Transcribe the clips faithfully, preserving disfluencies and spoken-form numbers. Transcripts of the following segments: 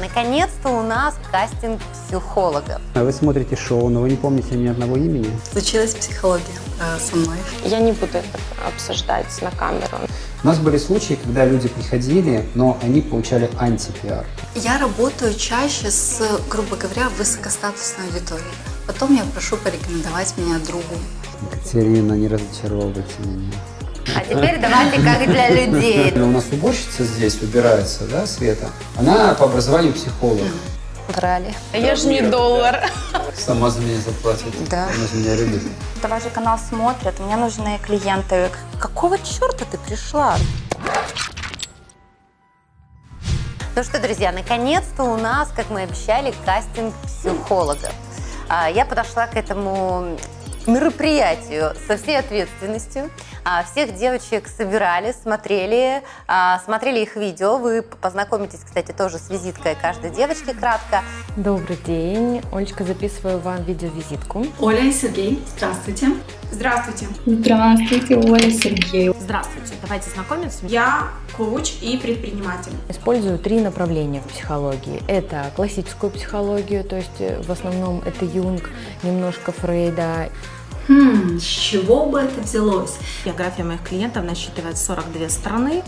Наконец-то у нас кастинг психологов. А вы смотрите шоу, но вы не помните ни одного имени. Случилась психология э, со мной. Я не буду это обсуждать на камеру. У нас были случаи, когда люди приходили, но они получали анти-пиар. Я работаю чаще с, грубо говоря, высокостатусной аудиторией. Потом я прошу порекомендовать меня другу. Екатерина, не разочаровывайте меня. А теперь давайте как для людей. У нас уборщица здесь убирается, да, Света? Она по образованию психолог. Брали. Я же не доллар. Сама за меня заплатит. Да. Она же меня любит. Ваш канал смотрят, мне нужны клиенты. Какого черта ты пришла? Ну что, друзья, наконец-то у нас, как мы обещали, кастинг психологов. Я подошла к этому мероприятию со всей ответственностью. Всех девочек собирали, смотрели, смотрели их видео. Вы познакомитесь, кстати, тоже с визиткой каждой девочки кратко. Добрый день. Олечка, записываю вам видеовизитку. Оля и Сергей, здравствуйте. Здравствуйте. Здравствуйте, Оля и Сергей. Здравствуйте. Давайте знакомиться. Я коуч и предприниматель. Использую три направления в психологии. Это классическую психологию, то есть в основном это Юнг, немножко Фрейда. Хм, с чего бы это взялось? География моих клиентов насчитывает сорок две страны.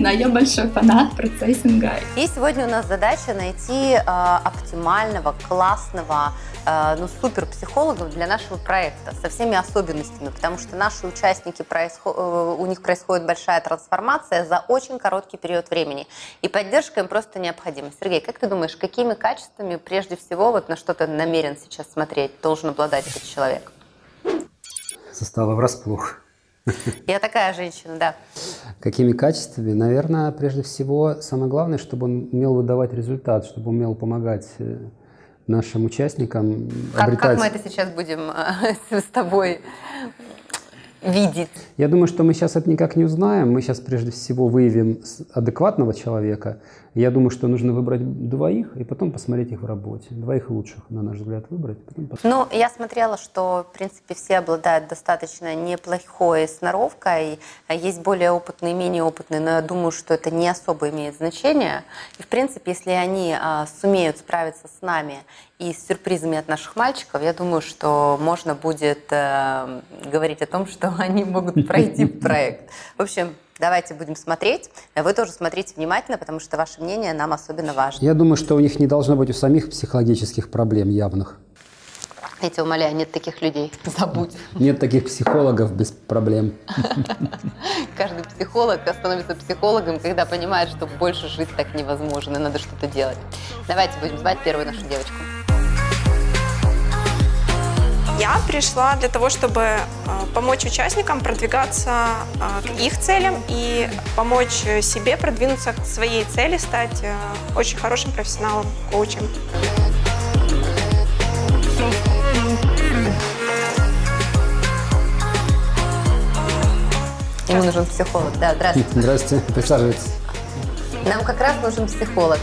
Да, я большой фанат процессинга. И сегодня у нас задача найти э, оптимального, классного, э, ну, супер психологов для нашего проекта со всеми особенностями, потому что наши участники, происход... э, у них происходит большая трансформация за очень короткий период времени, и поддержка им просто необходима. Сергей, как ты думаешь, какими качествами прежде всего, вот на что ты намерен сейчас смотреть, должен обладать этот человек? Застала врасплох. Я такая женщина, да. Какими качествами? Наверное, прежде всего, самое главное, чтобы он умел выдавать результат, чтобы умел помогать нашим участникам обретать... Как, как мы это сейчас будем с тобой видеть? Я думаю, что мы сейчас это никак не узнаем. Мы сейчас, прежде всего, выявим адекватного человека. Я думаю, что нужно выбрать двоих и потом посмотреть их в работе. Двоих лучших, на наш взгляд, выбрать. Ну, я смотрела, что, в принципе, все обладают достаточно неплохой сноровкой. Есть более опытные, менее опытные, но я думаю, что это не особо имеет значение. И, в принципе, если они а, сумеют справиться с нами и с сюрпризами от наших мальчиков, я думаю, что можно будет а, говорить о том, что они могут пройти проект. В общем... Давайте будем смотреть. Вы тоже смотрите внимательно, потому что ваше мнение нам особенно важно. Я думаю, что у них не должно быть у самих психологических проблем явных. Я тебя умоляю, нет таких людей. Забудь. Нет таких психологов без проблем. Каждый психолог становится психологом, когда понимает, что больше жить так невозможно, надо что-то делать. Давайте будем звать первую нашу девочку. Я пришла для того, чтобы помочь участникам продвигаться к их целям и помочь себе продвинуться к своей цели, стать очень хорошим профессионалом-коучем. Ему нужен психолог. Да, здравствуйте. Здравствуйте. Присаживайтесь. Нам как раз нужен психолог.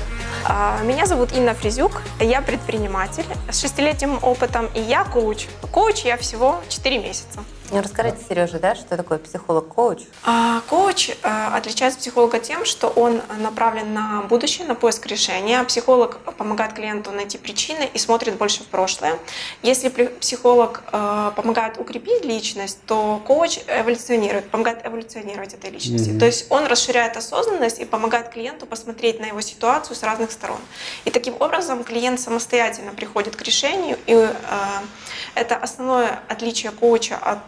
Меня зовут Инна Фризюк, я предприниматель с шестилетним опытом, и я коуч. Коуч я всего четыре месяца. Ну, расскажите, Сережа, да, что такое психолог-коуч? А, коуч а, отличается от психолога тем, что он направлен на будущее, на поиск решения. Психолог помогает клиенту найти причины и смотрит больше в прошлое. Если психолог а, помогает укрепить личность, то коуч эволюционирует, помогает эволюционировать этой личности. Mm-hmm. То есть он расширяет осознанность и помогает клиенту посмотреть на его ситуацию с разных сторон. И таким образом клиент самостоятельно приходит к решению. И а, это основное отличие коуча от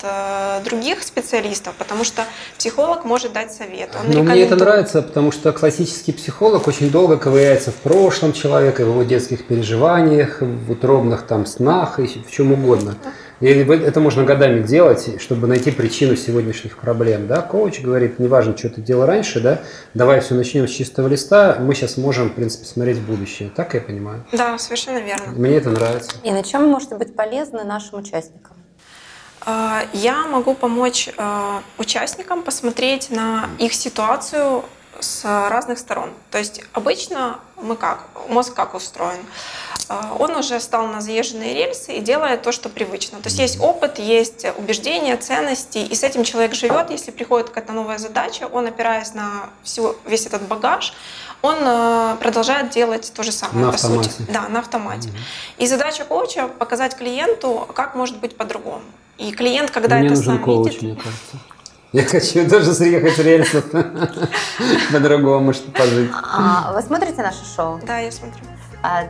других специалистов, потому что психолог может дать совет. Он рекомендует... Мне это нравится, потому что классический психолог очень долго ковыряется в прошлом человека, в его детских переживаниях, в утробных там снах и в чем угодно. И это можно годами делать, чтобы найти причину сегодняшних проблем. Да? Коуч говорит, неважно, что ты делал раньше, да? Давай все начнем с чистого листа, мы сейчас можем, в принципе, смотреть в будущее. Так я понимаю? Да, совершенно верно. Мне это нравится. И на чем вы можете быть полезны нашим участникам? Я могу помочь участникам посмотреть на их ситуацию с разных сторон. То есть обычно мы как? Мозг как устроен? он уже стал на заезженные рельсы и делает то, что привычно. То есть есть опыт, есть убеждения, ценности, и с этим человек живет. Если приходит какая-то новая задача, он, опираясь на всю, весь этот багаж, он продолжает делать то же самое, на по автомате. сути. Да, на автомате. Mm-hmm. И задача коуча – показать клиенту, как может быть по-другому. И клиент, когда мне это сам коуч, видит… Мне кажется. Я хочу тоже съехать с рельсов по-другому, чтобы пожить. Вы смотрите наше шоу? Да, я смотрю.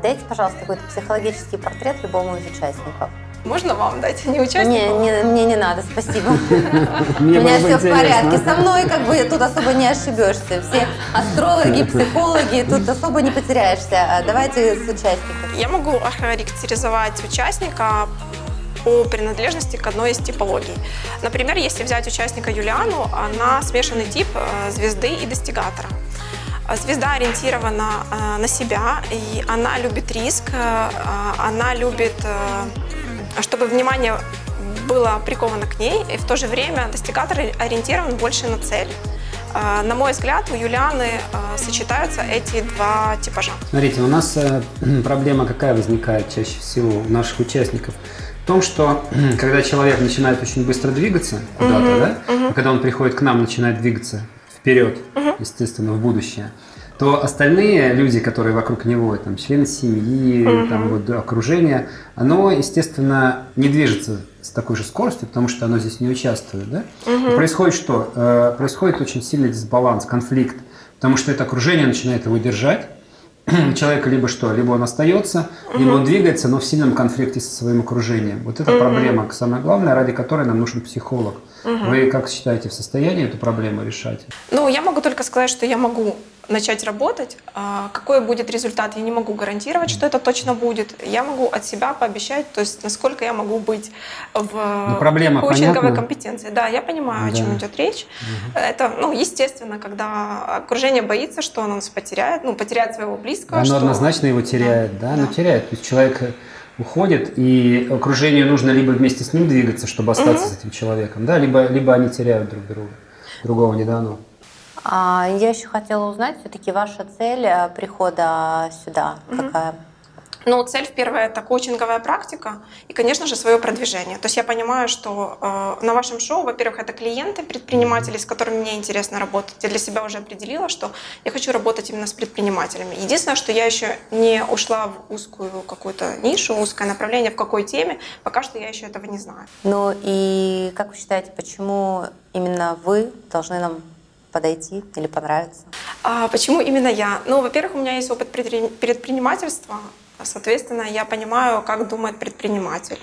Дайте, пожалуйста, какой-то психологический портрет любому из участников. Можно вам дать? Не участникам? Не, не, мне не надо, спасибо. У меня все в порядке. Со мной как бы тут особо не ошибешься. Все астрологи, психологи, тут особо не потеряешься. Давайте с участников. Я могу охарактеризовать участника по принадлежности к одной из типологий. Например, если взять участника Юлиану, она смешанный тип звезды и достигатора. Звезда ориентирована на себя, и она любит риск, она любит, чтобы внимание было приковано к ней, и в то же время достигатор ориентирован больше на цель. На мой взгляд, у Юлианы сочетаются эти два типажа. Смотрите, у нас проблема какая возникает чаще всего у наших участников? В том, что когда человек начинает очень быстро двигаться куда-то, uh-huh, да? uh-huh. а когда он приходит к нам, начинает двигаться вперед, uh-huh. естественно, в будущее, то остальные люди, которые вокруг него, там, члены семьи, uh-huh. там, вот, окружение, оно, естественно, не движется с такой же скоростью, потому что оно здесь не участвует. Да? Uh-huh. Происходит что? Происходит очень сильный дисбаланс, конфликт, потому что это окружение начинает его держать. Человека либо что, либо он остается, uh-huh. либо он двигается, но в сильном конфликте со своим окружением. Вот это uh-huh. проблема, самое главное, ради которой нам нужен психолог. Uh-huh. Вы как считаете, в состоянии эту проблему решать? Ну, я могу только сказать, что я могу начать работать. А какой будет результат, я не могу гарантировать, что это точно будет. Я могу от себя пообещать, то есть насколько я могу быть в коучинговой компетенции. Да, я понимаю, да. о чем идет речь. Угу. Это, ну, естественно, когда окружение боится, что оно нас потеряет, ну, потеряет своего близкого. Оно что... однозначно его теряет, да, да, да. оно теряет. То есть человек уходит, и окружению нужно либо вместе с ним двигаться, чтобы остаться угу. с этим человеком, да, либо, либо они теряют друг друга, другого не дано. Я еще хотела узнать, все-таки ваша цель прихода сюда mm-hmm. какая? Ну, цель первая – это коучинговая практика и, конечно же, свое продвижение. То есть я понимаю, что э, на вашем шоу, во-первых, это клиенты, предприниматели, с которыми мне интересно работать. Я для себя уже определила, что я хочу работать именно с предпринимателями. Единственное, что я еще не ушла в узкую какую-то нишу, узкое направление, в какой теме, пока что я еще этого не знаю. Ну и как вы считаете, почему именно вы должны нам подойти или понравится? А почему именно я? Ну, во-первых, у меня есть опыт предпринимательства, соответственно, я понимаю, как думает предприниматель,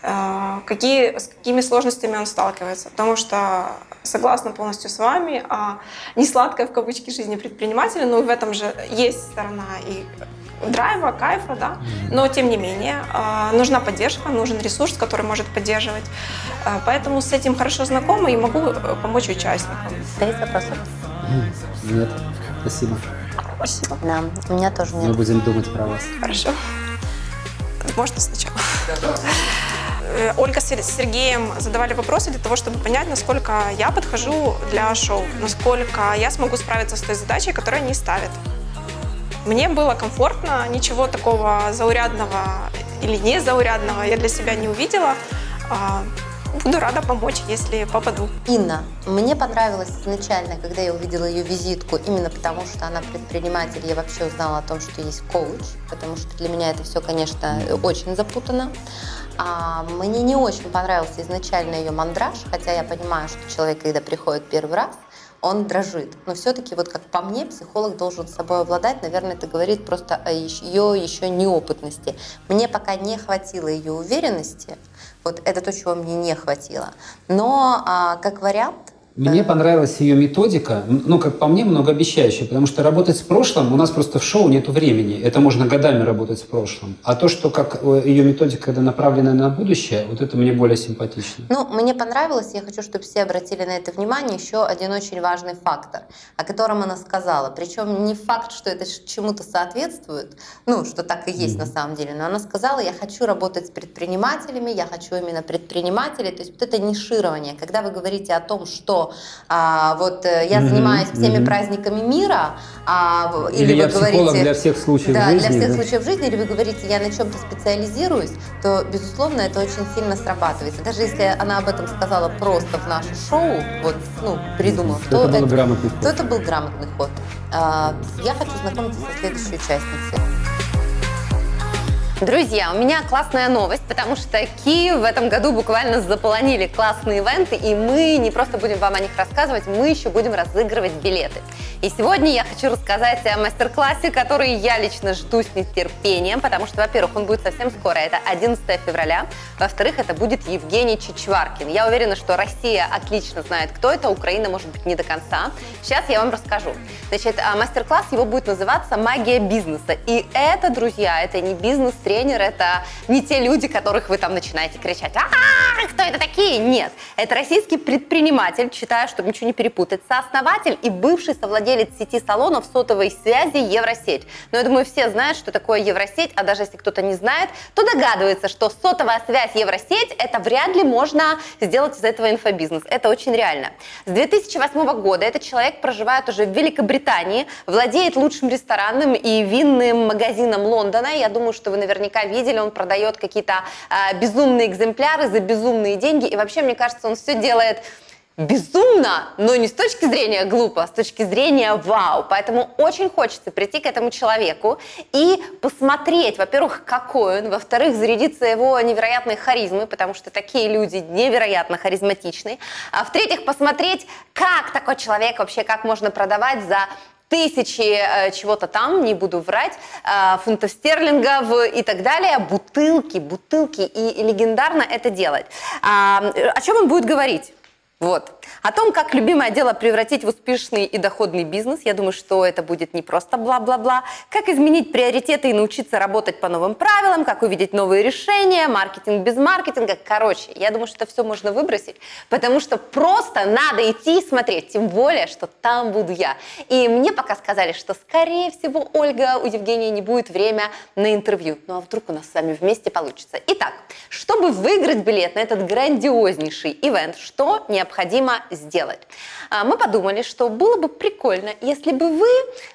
какие, с какими сложностями он сталкивается, потому что согласна полностью с вами, а не сладкая в кавычки жизни предпринимателя, но в этом же есть сторона и драйва, кайфа, да, но тем не менее нужна поддержка, нужен ресурс, который может поддерживать, поэтому с этим хорошо знакома и могу помочь участникам. Есть вопросы? Нет, спасибо. Спасибо. Да, у меня тоже нет. Мы будем думать про вас. Хорошо. Можно сначала? Ольга с Сергеем задавали вопросы для того, чтобы понять, насколько я подхожу для шоу, насколько я смогу справиться с той задачей, которую они ставят. Мне было комфортно, ничего такого заурядного или незаурядного я для себя не увидела. Буду рада помочь, если попаду. Инна, мне понравилась изначально, когда я увидела ее визитку, именно потому что она предприниматель, я вообще узнала о том, что есть коуч, потому что для меня это все, конечно, очень запутано. А мне не очень понравился изначально ее мандраж, хотя я понимаю, что человек, когда приходит первый раз, он дрожит. Но все-таки, вот как по мне, психолог должен собой обладать. Наверное, это говорит просто о ее еще неопытности. Мне пока не хватило ее уверенности. Вот это то, чего мне не хватило. Но, а, как вариант... Мне понравилась ее методика, ну, как по мне, многообещающая, потому что работать с прошлым, у нас просто в шоу нет времени, это можно годами работать с прошлым. А то, что как ее методика, когда направлена на будущее, вот это мне более симпатично. Ну, мне понравилось, я хочу, чтобы все обратили на это внимание, еще один очень важный фактор, о котором она сказала. Причем не факт, что это чему-то соответствует, ну, что так и есть mm-hmm. на самом деле, но она сказала, я хочу работать с предпринимателями, я хочу именно предпринимателей, то есть вот это ниширование, когда вы говорите о том, что что а, вот я mm-hmm. занимаюсь всеми mm-hmm. праздниками мира, а, или, или вы я говорите, психолог для всех случаев да, жизни, для всех да? случаев жизни, или вы говорите, я на чем-то специализируюсь, то, безусловно, это очень сильно срабатывается. Даже если она об этом сказала просто в наше шоу, вот, ну, придумав, mm-hmm. то, это был, это, то это был грамотный ход. А, я хочу знакомиться со следующей участницей. Друзья, у меня классная новость, потому что Киев в этом году буквально заполонили классные ивенты, и мы не просто будем вам о них рассказывать, мы еще будем разыгрывать билеты. И сегодня я хочу рассказать о мастер-классе, который я лично жду с нетерпением, потому что, во-первых, он будет совсем скоро, это одиннадцатое февраля, во-вторых, это будет Евгений Чичваркин. Я уверена, что Россия отлично знает, кто это, Украина, может быть, не до конца. Сейчас я вам расскажу. Значит, мастер-класс его будет называться «Магия бизнеса». И это, друзья, это не бизнес тренер, это не те люди, которых вы там начинаете кричать, а-а-а, кто это такие? Нет, это российский предприниматель, читаю, чтобы ничего не перепутать, сооснователь и бывший совладелец сети салонов сотовой связи Евросеть. Но я думаю, все знают, что такое Евросеть, а даже если кто-то не знает, то догадывается, что сотовая связь Евросеть, это вряд ли можно сделать из этого инфобизнес. Это очень реально. С две тысячи восьмого года этот человек проживает уже в Великобритании, владеет лучшим ресторанным и винным магазином Лондона. Я думаю, что вы наверняка Наверняка видели, он продает какие-то а, безумные экземпляры за безумные деньги. И вообще, мне кажется, он все делает безумно, но не с точки зрения глупо, а с точки зрения вау. Поэтому очень хочется прийти к этому человеку и посмотреть, во-первых, какой он, во-вторых, зарядиться его невероятной харизмой, потому что такие люди невероятно харизматичны, а в-третьих, посмотреть, как такой человек вообще, как можно продавать за тысячи э, чего-то там, не буду врать, э, фунтов стерлингов и так далее, бутылки, бутылки, и, и легендарно это делать. А, о чем он будет говорить? Вот. О том, как любимое дело превратить в успешный и доходный бизнес. Я думаю, что это будет не просто бла-бла-бла. Как изменить приоритеты и научиться работать по новым правилам, как увидеть новые решения, маркетинг без маркетинга. Короче, я думаю, что это все можно выбросить, потому что просто надо идти и смотреть, тем более, что там буду я. И мне пока сказали, что, скорее всего, Ольга, у Евгения не будет время на интервью. Ну а вдруг у нас с вами вместе получится. Итак, чтобы выиграть билет на этот грандиознейший ивент, что необходимо? необходимо сделать. Мы подумали, что было бы прикольно, если бы вы,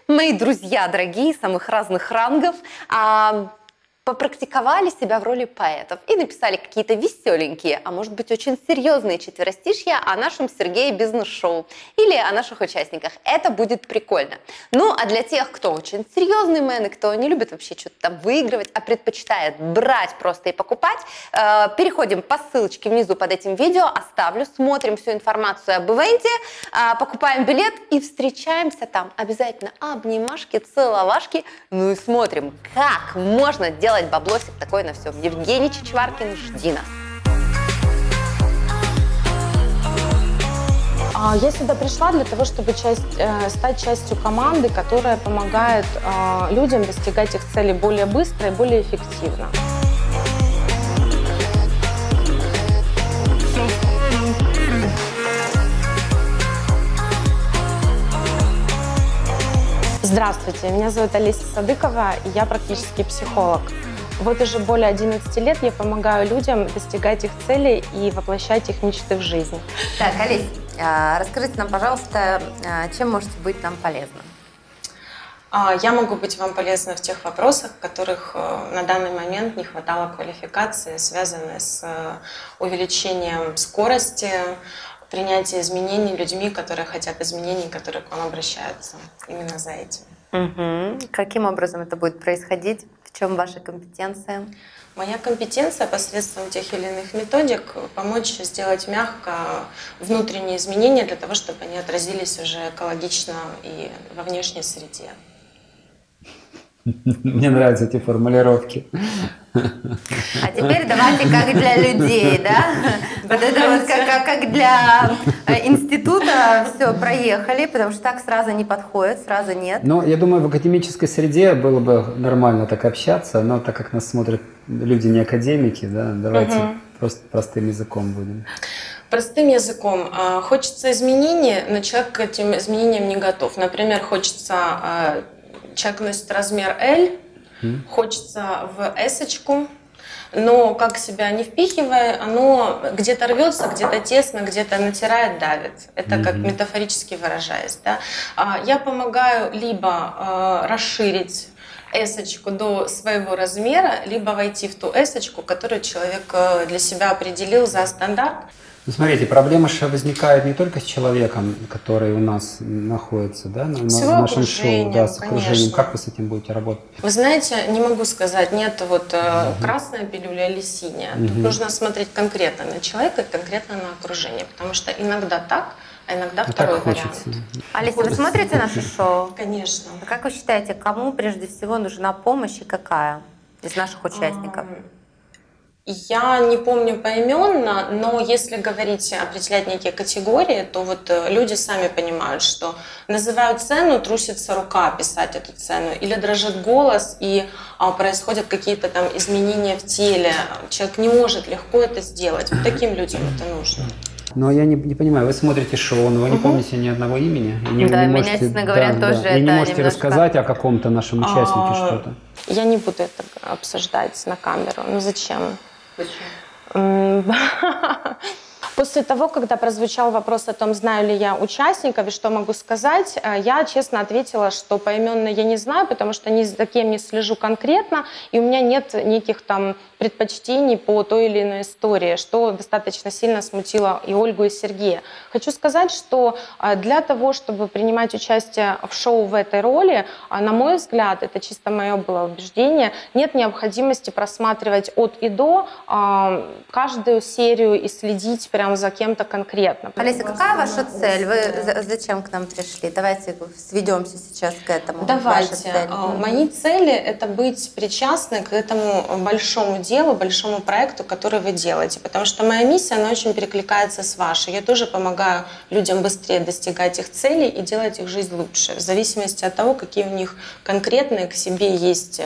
мои друзья дорогие, самых разных рангов, попрактиковали себя в роли поэтов и написали какие-то веселенькие, а может быть очень серьезные четверостишья о нашем Сергее бизнес-шоу или о наших участниках. Это будет прикольно. Ну, а для тех, кто очень серьезный мэн и кто не любит вообще что-то там выигрывать, а предпочитает брать просто и покупать, э, переходим по ссылочке внизу под этим видео, оставлю, смотрим всю информацию об ивенте, э, покупаем билет и встречаемся там. Обязательно обнимашки, целовашки, ну и смотрим, как можно делать баблосик такой на всем. Евгений Чичваркин, жди нас. Я сюда пришла для того, чтобы часть, э, стать частью команды, которая помогает э, людям достигать их целей более быстро и более эффективно. Здравствуйте, меня зовут Олеся Садыкова, и я практический психолог. Вот уже более одиннадцати лет я помогаю людям достигать их целей и воплощать их мечты в жизнь. Так, Олесь, расскажите нам, пожалуйста, чем можете быть нам полезны? Я могу быть вам полезна в тех вопросах, в которых на данный момент не хватало квалификации, связанной с увеличением скорости, принятие изменений людьми, которые хотят изменений, которые к вам обращаются. Именно за этим. Угу. Каким образом это будет происходить? В чем ваша компетенция? Моя компетенция посредством тех или иных методик помочь сделать мягко внутренние изменения для того, чтобы они отразились уже экологично и во внешней среде. Мне нравятся эти формулировки. А теперь давайте как для людей, да? Вот это вот как, как для института все проехали, потому что так сразу не подходит, сразу нет. Ну, я думаю, в академической среде было бы нормально так общаться, но так как нас смотрят люди не академики, да, давайте угу. просто простым языком будем. Простым языком. Хочется изменений, но человек к этим изменениям не готов. Например, хочется... Человек носит размер L, mm. хочется в S-очку, но как себя не впихивая, оно где-то рвется, где-то тесно, где-то натирает, давит. Это mm-hmm. как метафорически выражаясь. Да? Я помогаю либо расширить эсочку до своего размера, либо войти в ту эсочку, которую человек для себя определил за стандарт. Ну, смотрите, проблема же возникает не только с человеком, который у нас находится, да, на, на нашем шоу, да, с окружением. Конечно. Как вы с этим будете работать? Вы знаете, не могу сказать, нет вот угу. красная пилюля или синяя. Угу. Тут нужно смотреть конкретно на человека и конкретно на окружение, потому что иногда так, а иногда а второй вариант. Олеся, вы смотрите наше шоу? Конечно. А как вы считаете, кому прежде всего нужна помощь и какая из наших участников? Я не помню поименно, но если говорить, определять некие категории, то вот люди сами понимают, что называют цену, трусится рука писать эту цену, или дрожит голос и а, происходят какие-то там изменения в теле, человек не может легко это сделать, вот таким людям это нужно. Но я не, не понимаю, вы смотрите шоу, но вы не угу. помните ни одного имени? Не, да, не меня, честно говоря, да, тоже да. это И не можете немножко... рассказать о каком-то нашем участнике а, что-то? Я не буду это обсуждать на камеру, ну зачем? Почему? После того, когда прозвучал вопрос о том, знаю ли я участников и что могу сказать, я честно ответила, что поименно я не знаю, потому что ни за кем не слежу конкретно, и у меня нет неких там предпочтений по той или иной истории, что достаточно сильно смутило и Ольгу, и Сергея. Хочу сказать, что для того, чтобы принимать участие в шоу в этой роли, на мой взгляд, это чисто мое было убеждение, нет необходимости просматривать от и до каждую серию и следить прям за кем-то конкретно. Олеся, какая ваша цель? Вы зачем к нам пришли? Давайте сведемся сейчас к этому. Давайте. Цель. Мои цели — это быть причастны к этому большому делу, делу, большому проекту, который вы делаете. Потому что моя миссия, она очень перекликается с вашей. Я тоже помогаю людям быстрее достигать их целей и делать их жизнь лучше, в зависимости от того, какие у них конкретные к себе есть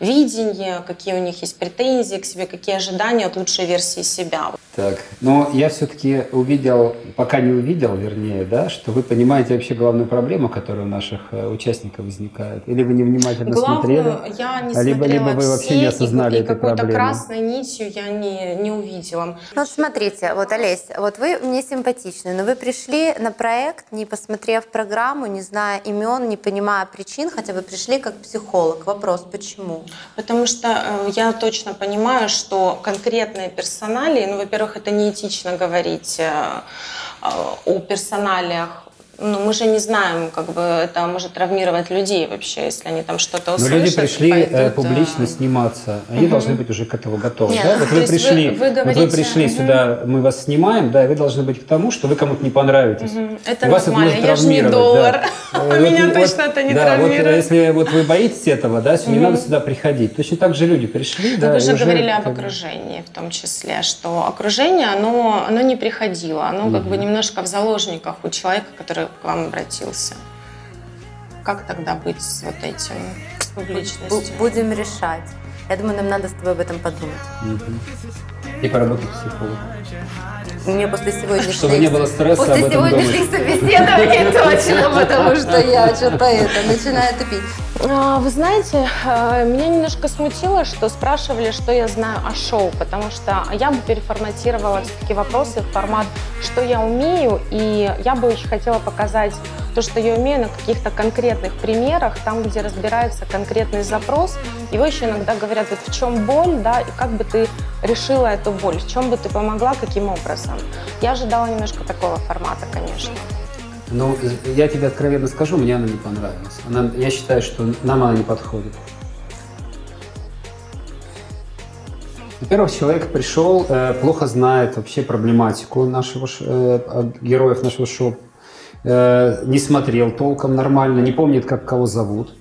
видения, какие у них есть претензии к себе, какие ожидания от лучшей версии себя. Так, но я все-таки увидел, пока не увидел, вернее, да, что вы понимаете вообще главную проблему, которая у наших участников возникает. Или вы невнимательно смотрели, я не либо, либо вы вообще не осознали эту проблему. Какой-то красной нитью я не, не увидела. Ну вот смотрите, вот, Олесь, вот вы мне симпатичны, но вы пришли на проект, не посмотрев программу, не зная имен, не понимая причин, хотя вы пришли как психолог. Вопрос, почему? Потому что э, я точно понимаю, что конкретные персоналии, ну, во-первых, это неэтично говорить э, э, о персоналиях. Ну, мы же не знаем, как бы это может травмировать людей вообще, если они там что-то услышат. Но люди пришли пойдут... публично сниматься, они угу. должны быть уже к этому готовы. Нет, да? Вот вы пришли, вы, вы говорите... вот вы пришли угу. сюда, мы вас снимаем, да, и вы должны быть к тому, что вы кому-то не понравитесь. Угу. Это у вас нормально, это может травмировать, я же не доллар, да. меня вот, точно вот, это не да, травмирует. Вот, если вот вы боитесь этого, да, угу. не надо сюда приходить. Точно так же люди пришли. Да, вы уже говорили об окружении в том числе, что окружение, оно, оно не приходило, оно угу. как бы немножко в заложниках у человека, который к вам обратился. Как тогда быть с вот этим публичностью? Будем решать. Я думаю, нам надо с тобой об этом подумать. Mm-hmm. И поработать психологом. Мне после сегодняшних... Чтобы не было стресса об этом думать. После сегодняшних собеседований точно, потому что я что-то это начинаю тупить. Вы знаете, меня немножко смутило, что спрашивали, что я знаю о шоу, потому что я бы переформатировала все-таки вопросы в формат, что я умею, и я бы очень хотела показать то, что я умею, на каких-то конкретных примерах, там, где разбирается конкретный запрос. Его еще иногда говорят, вот в чем боль, да, и как бы ты решила эту боль, в чем бы ты помогла, каким образом. Я ожидала немножко такого формата, конечно. Ну, я тебе откровенно скажу, мне она не понравилась. Она, я считаю, что нам она не подходит. Во-первых, человек пришел, э, плохо знает вообще проблематику нашего, э, героев нашего шоу, э, не смотрел толком нормально, не помнит, как кого зовут.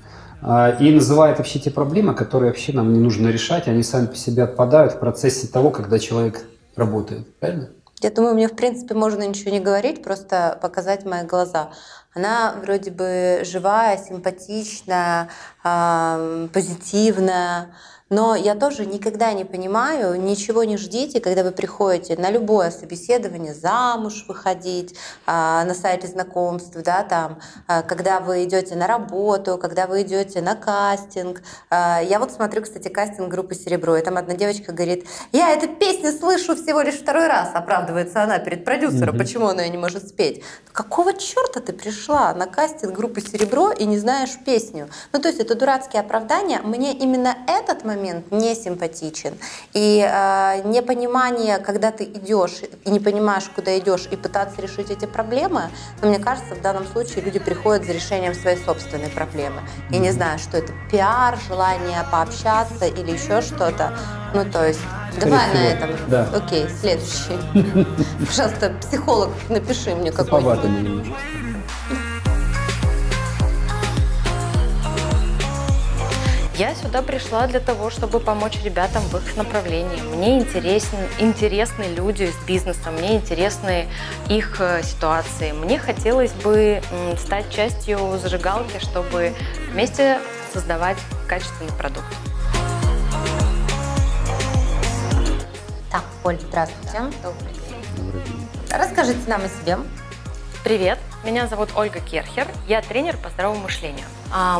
И называет вообще те проблемы, которые вообще нам не нужно решать, они сами по себе отпадают в процессе того, когда человек работает, правильно? Я думаю, мне в принципе можно ничего не говорить, просто показать мои глаза. Она вроде бы живая, симпатичная, позитивная, Но я тоже никогда не понимаю, ничего не ждите, когда вы приходите на любое собеседование, замуж выходить, на сайте знакомств, да, там, когда вы идете на работу, когда вы идете на кастинг. Я вот смотрю, кстати, кастинг группы «Серебро», и там одна девочка говорит: я эту песню слышу всего лишь второй раз, оправдывается она перед продюсером, mm-hmm. почему она ее не может спеть. Какого черта ты пришла на кастинг группы «Серебро» и не знаешь песню? Ну, то есть это дурацкие оправдания. Мне именно этот момент не симпатичен. И э, непонимание, когда ты идешь и не понимаешь, куда идешь, и пытаться решить эти проблемы, но мне кажется, в данном случае люди приходят за решением своей собственной проблемы. Я не знаю, что это пиар, желание пообщаться или еще что-то. Ну, то есть, давай на этом. Да. Окей, следующий. Пожалуйста, психолог, напиши мне какой-нибудь. Я сюда пришла для того, чтобы помочь ребятам в их направлении. Мне интересен, интересны люди с бизнесом, мне интересны их ситуации. Мне хотелось бы стать частью зажигалки, чтобы вместе создавать качественный продукт. Так, Оль, здравствуйте. Добрый день. Добрый день. Расскажите нам о себе. Привет, меня зовут Ольга Керхер, я тренер по здоровому мышлению.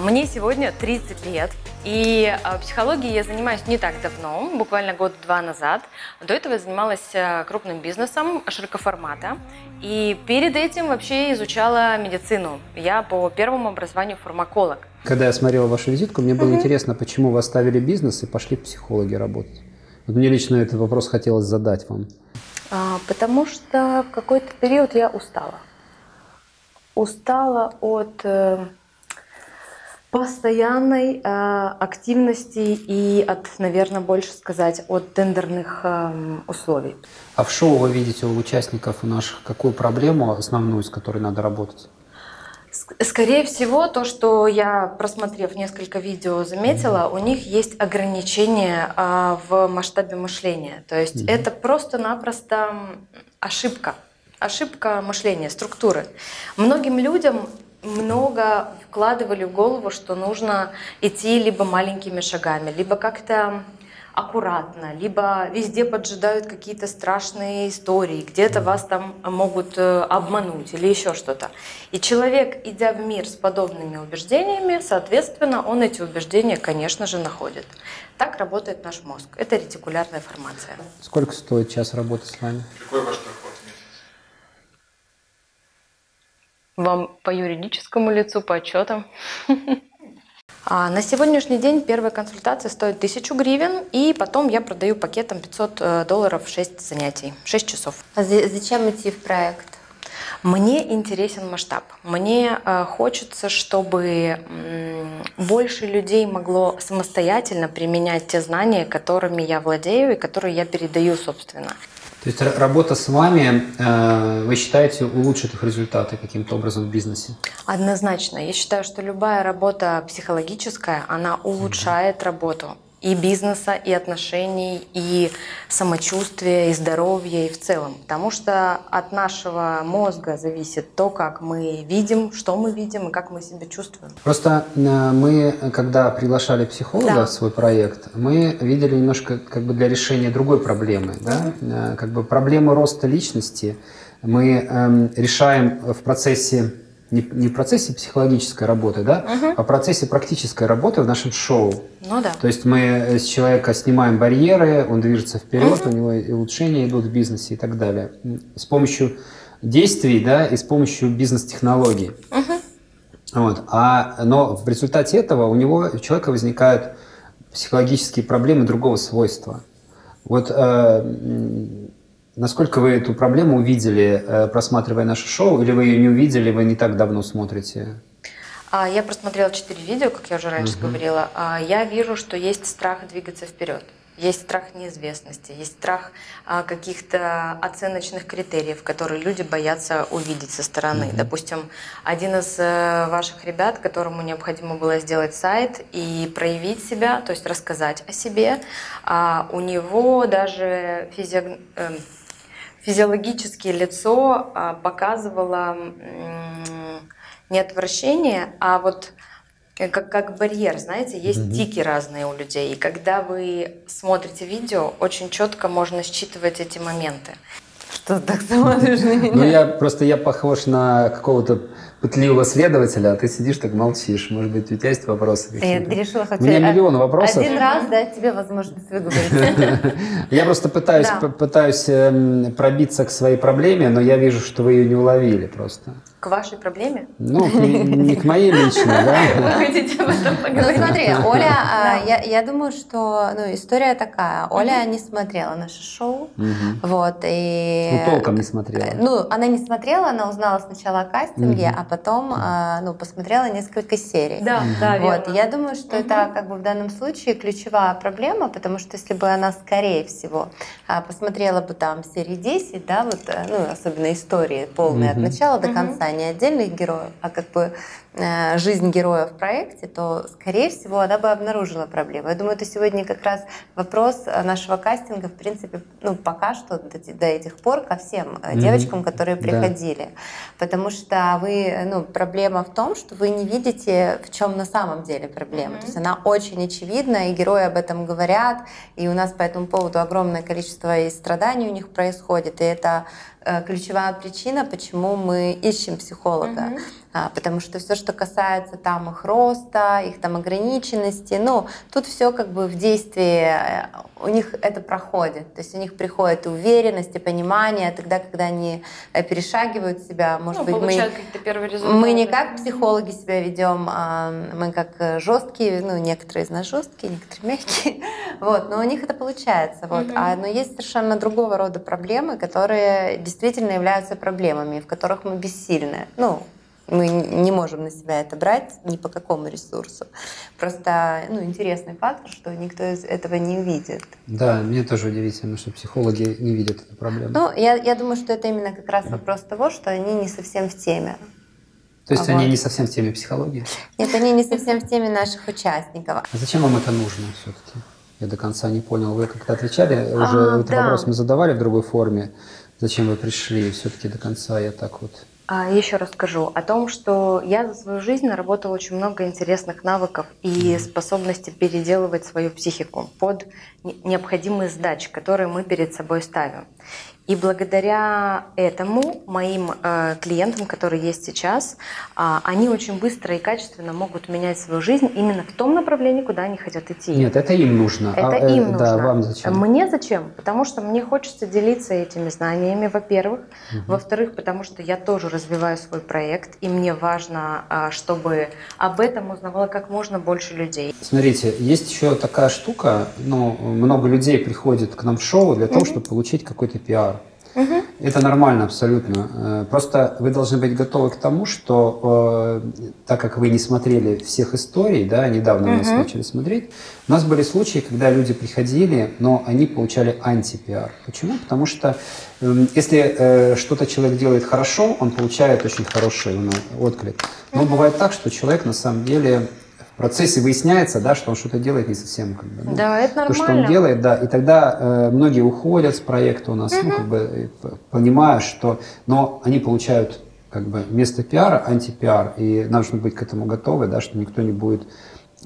Мне сегодня тридцать лет, и психологией я занимаюсь не так давно, буквально год-два назад. До этого я занималась крупным бизнесом широкоформата, и перед этим вообще изучала медицину. Я по первому образованию фармаколог. Когда я смотрела вашу визитку, мне было mm-hmm. интересно, почему вы оставили бизнес и пошли психологи работать. Вот мне лично этот вопрос хотелось задать вам. А, потому что в какой-то период я устала. Устала от э, постоянной э, активности и от, наверное, больше сказать, от тендерных э, условий. А в шоу вы видите у участников наших какую проблему основную, с которой надо работать? Скорее всего, то, что я, просмотрев несколько видео, заметила, у них есть ограничения э, в масштабе мышления. То есть mm-hmm. это просто-напросто ошибка. Ошибка мышления, структуры. Многим людям много вкладывали в голову, что нужно идти либо маленькими шагами, либо как-то аккуратно, либо везде поджидают какие-то страшные истории, где-то вас там могут обмануть или еще что-то. И человек, идя в мир с подобными убеждениями, соответственно, он эти убеждения, конечно же, находит. Так работает наш мозг. Это ретикулярная формация. Сколько стоит час работы с вами? Какой ваш доход? Вам по юридическому лицу, по отчетам. На сегодняшний день первая консультация стоит тысячу гривен, и потом я продаю пакетом пятьсот долларов шесть занятий, шесть часов. А зачем идти в проект? Мне интересен масштаб. Мне хочется, чтобы больше людей могло самостоятельно применять те знания, которыми я владею и которые я передаю, собственно. То есть работа с вами, вы считаете, улучшит их результаты каким-то образом в бизнесе? Однозначно. Я считаю, что любая работа психологическая, она улучшает работу и бизнеса, и отношений, и самочувствия, и здоровья, и в целом. Потому что от нашего мозга зависит то, как мы видим, что мы видим и как мы себя чувствуем. Просто мы, когда приглашали психолога да. в свой проект, мы видели немножко как бы для решения другой проблемы. Да? Mm-hmm. Как бы проблему роста личности мы эм, решаем в процессе, не, не в процессе психологической работы, да? Mm-hmm. а в процессе практической работы в нашем шоу. Ну, да. То есть мы с человека снимаем барьеры, он движется вперед, mm-hmm. у него и улучшения идут в бизнесе и так далее. С помощью действий, да, и с помощью бизнес-технологий. Mm-hmm. Вот. А, но в результате этого у него, у человека возникают психологические проблемы другого свойства. Вот э, насколько вы эту проблему увидели, э, просматривая наше шоу, или вы ее не увидели, вы не так давно смотрите? Я просмотрела четыре видео, как я уже раньше угу. говорила. Я вижу, что есть страх двигаться вперед, есть страх неизвестности, есть страх каких-то оценочных критериев, которые люди боятся увидеть со стороны. Угу. Допустим, один из ваших ребят, которому необходимо было сделать сайт и проявить себя, то есть рассказать о себе, у него даже физи... физиологическое лицо показывало... не отвращение, а вот Как, как барьер, знаете, есть mm-hmm. тики разные у людей. И когда вы смотрите видео, очень четко можно считывать эти моменты. Что ты так смотришь на меня? Ну, я просто я похож на какого-то пытливого следователя, а ты сидишь так молчишь. Может быть, у тебя есть вопросы какие-то? Я решила, хотя у меня миллион вопросов. Один раз дать тебе возможность выговорить. Я просто пытаюсь пытаюсь пробиться к своей проблеме, но я вижу, что вы ее не уловили просто. К вашей проблеме? Ну, не, не к моей личной, да? Вы хотите об этом поговорить? Ну, смотри, Оля, да. я, я думаю, что ну, история такая. Оля угу. не смотрела наше шоу. Угу. Вот, и... Ну, толком не смотрела. Ну, она не смотрела, она узнала сначала о кастинге, угу. а потом ну, посмотрела несколько серий. Да, угу. да, вот, я думаю, что угу. это как бы в данном случае ключевая проблема, потому что если бы она, скорее всего, посмотрела бы там серии десять, да, вот, ну, особенно истории полные угу. от начала до угу. конца, не отдельных героев, а как бы э, жизнь героя в проекте, то, скорее всего, она бы обнаружила проблему. Я думаю, это сегодня как раз вопрос нашего кастинга, в принципе, ну, пока что до, до этих пор ко всем mm-hmm. девочкам, которые приходили. Да. Потому что вы, ну, проблема в том, что вы не видите, в чем на самом деле проблема. Mm-hmm. То есть она очень очевидна, и герои об этом говорят, и у нас по этому поводу огромное количество и страданий у них происходит, и это ключевая причина, почему мы ищем психолога. Mm-hmm. а, потому что все, что касается там их роста, их там ограниченности, ну, тут все как бы в действии, у них это проходит. То есть у них приходит и уверенность, и понимание, тогда, когда они перешагивают себя, может ну, быть, мы, мы не как психологи себя ведем, а мы как жесткие, ну, некоторые из нас жесткие, некоторые мягкие, вот, но у них это получается. Вот. Mm-hmm. а, но есть совершенно другого рода проблемы, которые действительно действительно являются проблемами, в которых мы бессильны. Ну, мы не можем на себя это брать ни по какому ресурсу. Просто ну, интересный факт, что никто из этого не видит. Да, мне тоже удивительно, что психологи не видят эту проблему. Ну, я, я думаю, что это именно как раз вопрос того, что они не совсем в теме. То есть вот. Они не совсем в теме психологии? Нет, они не совсем в теме наших участников. А зачем вам это нужно все-таки? Я до конца не понял. Вы как-то отвечали, уже а, этот да. вопрос мы задавали в другой форме. Зачем вы пришли? Все-таки до конца я так вот... А, еще раз скажу о том, что я за свою жизнь наработала очень много интересных навыков и mm-hmm. способности переделывать свою психику под необходимые задачи, которые мы перед собой ставим. И благодаря этому моим э, клиентам, которые есть сейчас, э, они очень быстро и качественно могут менять свою жизнь именно в том направлении, куда они хотят идти. Нет, это им нужно. Это а, им э, нужно. Да, вам зачем? Мне зачем? Потому что мне хочется делиться этими знаниями, во-первых. Угу. Во-вторых, потому что я тоже развиваю свой проект, и мне важно, чтобы об этом узнавало как можно больше людей. Смотрите, есть еще такая штука, ну, много людей приходит к нам в шоу для угу. того, чтобы получить какой-то пиар. Угу. Это нормально абсолютно. Просто вы должны быть готовы к тому, что э, так как вы не смотрели всех историй, да, недавно угу. мы начали смотреть, у нас были случаи, когда люди приходили, но они получали анти-пиар. Почему? Потому что э, если э, что-то человек делает хорошо, он получает очень хороший отклик. Но угу. бывает так, что человек на самом деле... В процессе выясняется, да, что он что-то делает не совсем как бы, ну, да, это нормально. То, что он делает, да, и тогда э, многие уходят с проекта у нас, угу. ну, как бы, понимая, что, но они получают как бы вместо пиара антипиар, и нам нужно быть к этому готовы, да, что никто не будет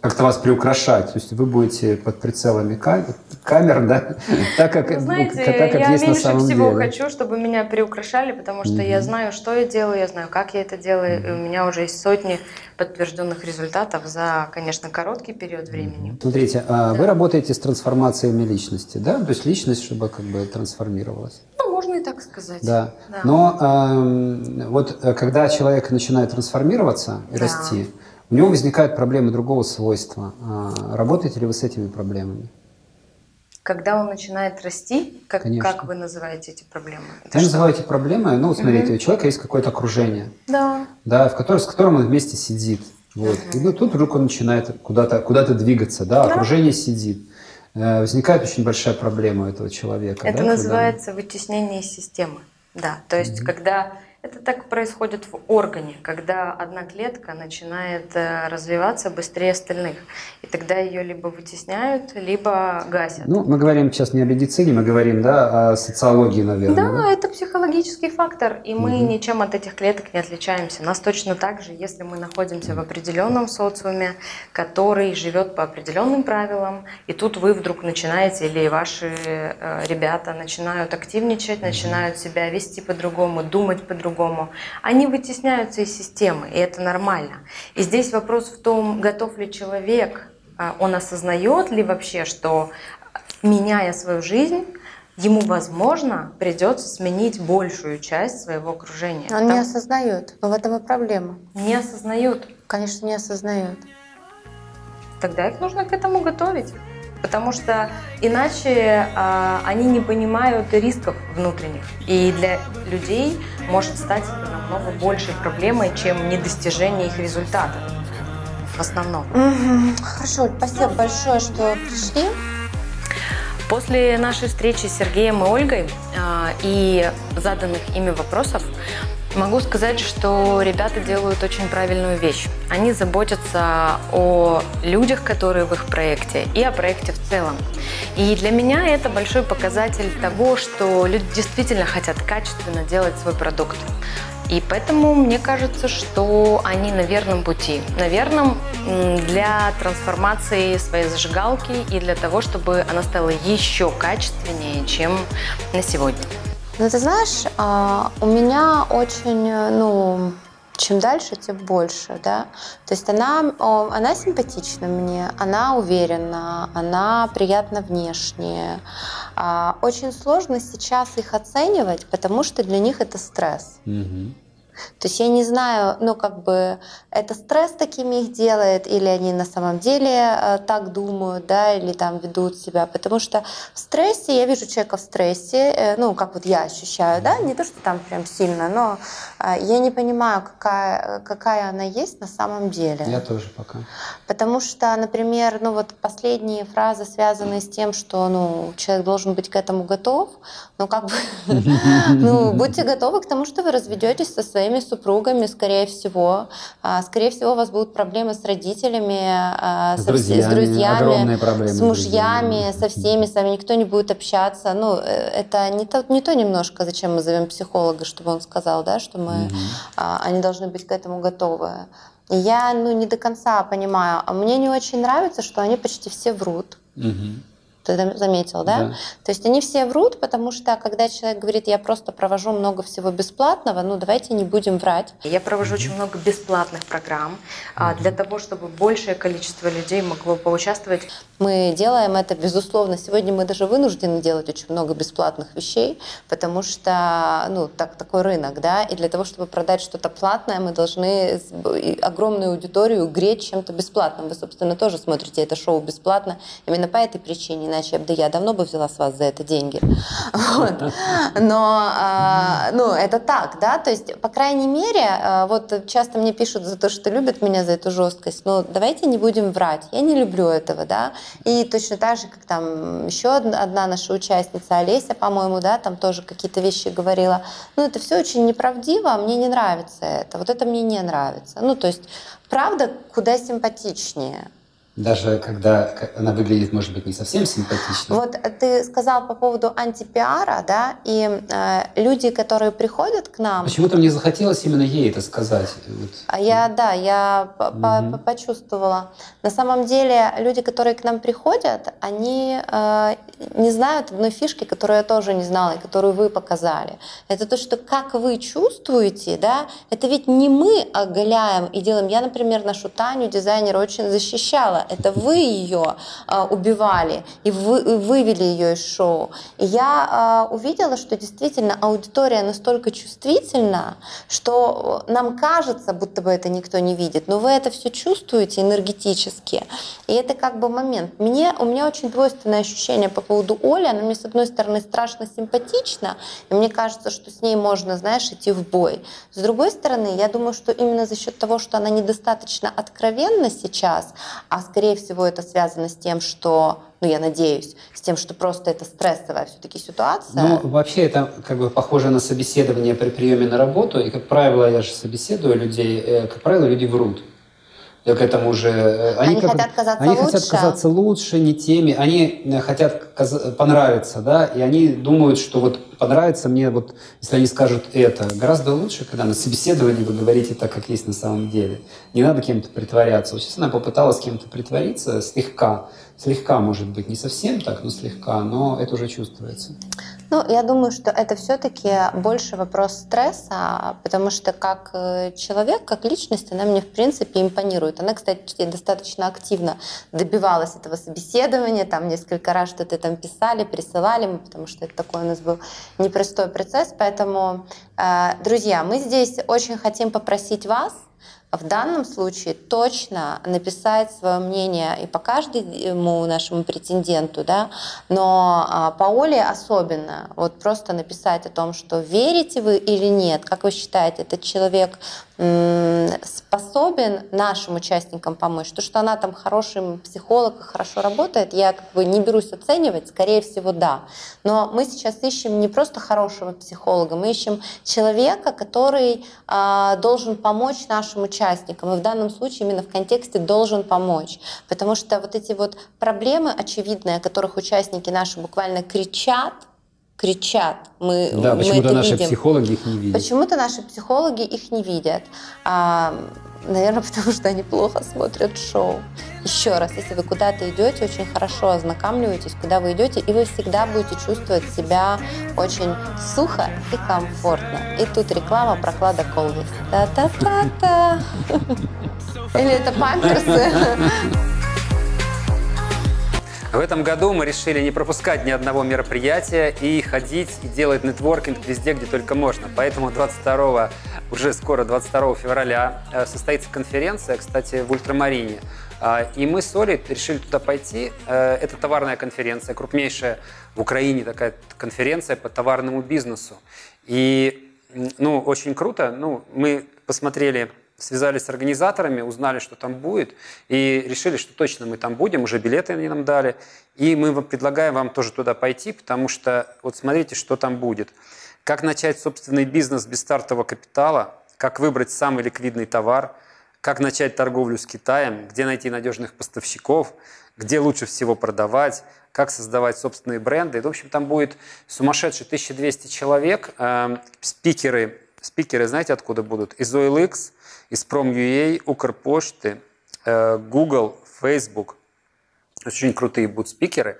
как-то вас приукрашать, то есть вы будете под прицелами кам... камер, да, так как, ну, знаете, так, как есть на самом деле. Я меньше всего хочу, чтобы меня приукрашали, потому что mm-hmm. я знаю, что я делаю, я знаю, как я это делаю, mm-hmm. и у меня уже есть сотни подтвержденных результатов за, конечно, короткий период времени. Mm-hmm. Смотрите, да. вы работаете с трансформациями личности, да, то есть личность, чтобы как бы трансформировалась. Можно и так сказать. Да. да. Но э, вот когда человек начинает трансформироваться и да. расти, у него возникают проблемы другого свойства. А работаете ли вы с этими проблемами? Когда он начинает расти, как, как вы называете эти проблемы? Я называю эти проблемы, ну, смотрите, mm-hmm. у человека есть какое-то окружение, да. Да, в котором, с которым он вместе сидит. Вот. Mm-hmm. И ну, тут вдруг он начинает куда-то, куда-то двигаться, да, да. окружение сидит. Э, возникает очень большая проблема у этого человека. Это да, называется когда... вытеснение системы. Да, то есть, mm-hmm. когда Это так происходит в органе, когда одна клетка начинает развиваться быстрее остальных. И тогда ее либо вытесняют, либо гасят. Ну, мы говорим сейчас не о медицине, мы говорим, да, о социологии, наверное. Да, да? Это психологический фактор, и мы угу. ничем от этих клеток не отличаемся. Нас точно так же, если мы находимся в определенном социуме, который живет по определенным правилам, и тут вы вдруг начинаете, или ваши ребята начинают активничать, начинают себя вести по-другому, думать по-другому. Другому, они вытесняются из системы, и это нормально. И здесь вопрос в том, готов ли человек, он осознает ли вообще, что, меняя свою жизнь, ему, возможно, придется сменить большую часть своего окружения. Он Там... не осознает, но в этом и проблема. Не осознают. Конечно, не осознают. Тогда их нужно к этому готовить. Потому что иначе а, они не понимают рисков внутренних. И для людей может стать это намного большей проблемой, чем недостижение их результата в основном. Mm-hmm. Хорошо, спасибо большое, что пришли. После нашей встречи с Сергеем и Ольгой а, и заданных ими вопросов, могу сказать, что ребята делают очень правильную вещь. Они заботятся о людях, которые в их проекте, и о проекте в целом. И для меня это большой показатель того, что люди действительно хотят качественно делать свой продукт. И поэтому мне кажется, что они на верном пути. На верном для трансформации своей зажигалки и для того, чтобы она стала еще качественнее, чем на сегодня. Ну, ты знаешь, у меня очень, ну, чем дальше, тем больше, да. То есть она, она симпатична мне, она уверена, она приятна внешне. Очень сложно сейчас их оценивать, потому что для них это стресс. Mm-hmm. То есть я не знаю, ну как бы это стресс такими их делает, или они на самом деле так думают, да, или там ведут себя. Потому что в стрессе, я вижу человека в стрессе, ну как вот я ощущаю, да, не то, что там прям сильно, но я не понимаю, какая, какая она есть на самом деле. Я тоже пока. Потому что, например, ну вот последние фразы, связанные с тем, что ну, человек должен быть к этому готов, ну как бы, ну будьте готовы к тому, что вы разведетесь со своими супругами, скорее всего. Скорее всего, у вас будут проблемы с родителями, с, со, друзьями, с друзьями, с мужьями, друзьями. Со всеми, с вами никто не будет общаться. Ну, это не то, не то немножко, зачем мы зовем психолога, чтобы он сказал, да, что мы, mm-hmm. они должны быть к этому готовы. Я, ну, не до конца понимаю. Мне не очень нравится, что они почти все врут. Mm-hmm. Ты заметил, да? Да? То есть они все врут, потому что когда человек говорит, я просто провожу много всего бесплатного, ну давайте не будем врать. Я провожу очень много бесплатных программ для того, чтобы большее количество людей могло поучаствовать. Мы делаем это, безусловно. Сегодня мы даже вынуждены делать очень много бесплатных вещей, потому что, ну, так, такой рынок, да, и для того, чтобы продать что-то платное, мы должны огромную аудиторию греть чем-то бесплатным. Вы, собственно, тоже смотрите это шоу бесплатно, именно по этой причине. Иначе да я давно бы взяла с вас за это деньги. Вот. Но э, ну, это так, да, то есть, по крайней мере, э, вот часто мне пишут за то, что любят меня за эту жесткость, но давайте не будем врать, я не люблю этого, да, и точно так же, как там еще одна наша участница, Олеся, по-моему, да, там тоже какие-то вещи говорила, ну, это все очень неправдиво, мне не нравится это, вот это мне не нравится, ну, то есть, правда куда симпатичнее. Даже когда она выглядит, может быть, не совсем симпатично. Вот ты сказал по поводу антипиара, да, и э, люди, которые приходят к нам... Почему-то мне захотелось именно ей это сказать. Вот. Я, да, я угу. почувствовала. На самом деле люди, которые к нам приходят, они э, не знают одной фишки, которую я тоже не знала, и которую вы показали. Это то, что как вы чувствуете, да, это ведь не мы оголяем и делаем. Я, например, нашу Таню, дизайнер, очень защищала. Это вы ее э, убивали и вы, вывели ее из шоу. И я э, увидела, что действительно аудитория настолько чувствительна, что нам кажется, будто бы это никто не видит, но вы это все чувствуете энергетически. И это как бы момент. Мне, у меня очень двойственное ощущение по поводу Оли. Она мне, с одной стороны, страшно симпатична, и мне кажется, что с ней можно, знаешь, идти в бой. С другой стороны, я думаю, что именно за счет того, что она недостаточно откровенна сейчас, а скорее всего, это связано с тем, что, ну, я надеюсь, с тем, что просто это стрессовая все-таки ситуация. Ну, вообще это как бы похоже на собеседование при приеме на работу. И, как правило, я же собеседую людей, как правило, люди врут. Я к этому уже... Они, они, как, хотят, казаться они хотят казаться лучше, не теми. Они хотят каз... понравиться, да, и они думают, что вот понравится мне, вот, если они скажут это. Гораздо лучше, когда на собеседовании вы говорите так, как есть на самом деле. Не надо кем-то притворяться. Вот сейчас она попыталась кем-то притвориться слегка. Слегка, может быть, не совсем так, но слегка, но это уже чувствуется. Ну, я думаю, что это все-таки больше вопрос стресса, потому что как человек, как личность, она мне, в принципе, импонирует. Она, кстати, достаточно активно добивалась этого собеседования, там несколько раз что-то там писали, присылали, потому что это такой у нас был непростой процесс. Поэтому, друзья, мы здесь очень хотим попросить вас в данном случае точно написать свое мнение и по каждому нашему претенденту, да, но по Оле особенно, вот просто написать о том, что верите вы или нет, как вы считаете, этот человек способен нашим участникам помочь. То, что она там хороший психолог, хорошо работает, я как бы не берусь оценивать, скорее всего, да. Но мы сейчас ищем не просто хорошего психолога, мы ищем человека, который э, должен помочь нашим участникам. И в данном случае именно в контексте должен помочь. Потому что вот эти вот проблемы очевидные, о которых участники наши буквально кричат, кричат. Мы, да, почему-то наши видим. Психологи их не видят. Почему-то наши психологи их не видят. А, наверное, потому что они плохо смотрят шоу. Еще раз, если вы куда-то идете, очень хорошо ознакомливаетесь, куда вы идете, и вы всегда будете чувствовать себя очень сухо и комфортно. И тут реклама проклада Колвис. Та-та-та-та. Или это памперсы? В этом году мы решили не пропускать ни одного мероприятия и ходить, и делать нетворкинг везде, где только можно. Поэтому двадцать второго, уже скоро двадцать второго февраля, состоится конференция, кстати, в Ультрамарине. И мы с Олей решили туда пойти. Это товарная конференция, крупнейшая в Украине такая конференция по товарному бизнесу. И, ну, очень круто. Ну, мы посмотрели... Связались с организаторами, узнали, что там будет, и решили, что точно мы там будем, уже билеты они нам дали. И мы вам предлагаем вам тоже туда пойти, потому что вот смотрите, что там будет. Как начать собственный бизнес без стартового капитала, как выбрать самый ликвидный товар, как начать торговлю с Китаем, где найти надежных поставщиков, где лучше всего продавать, как создавать собственные бренды. И, в общем, там будет сумасшедший тысяча двести человек, э, спикеры, спикеры, знаете, откуда будут? Из о эл икс, из пром точка юа, Укрпошты, Google, Facebook. Очень крутые будут спикеры.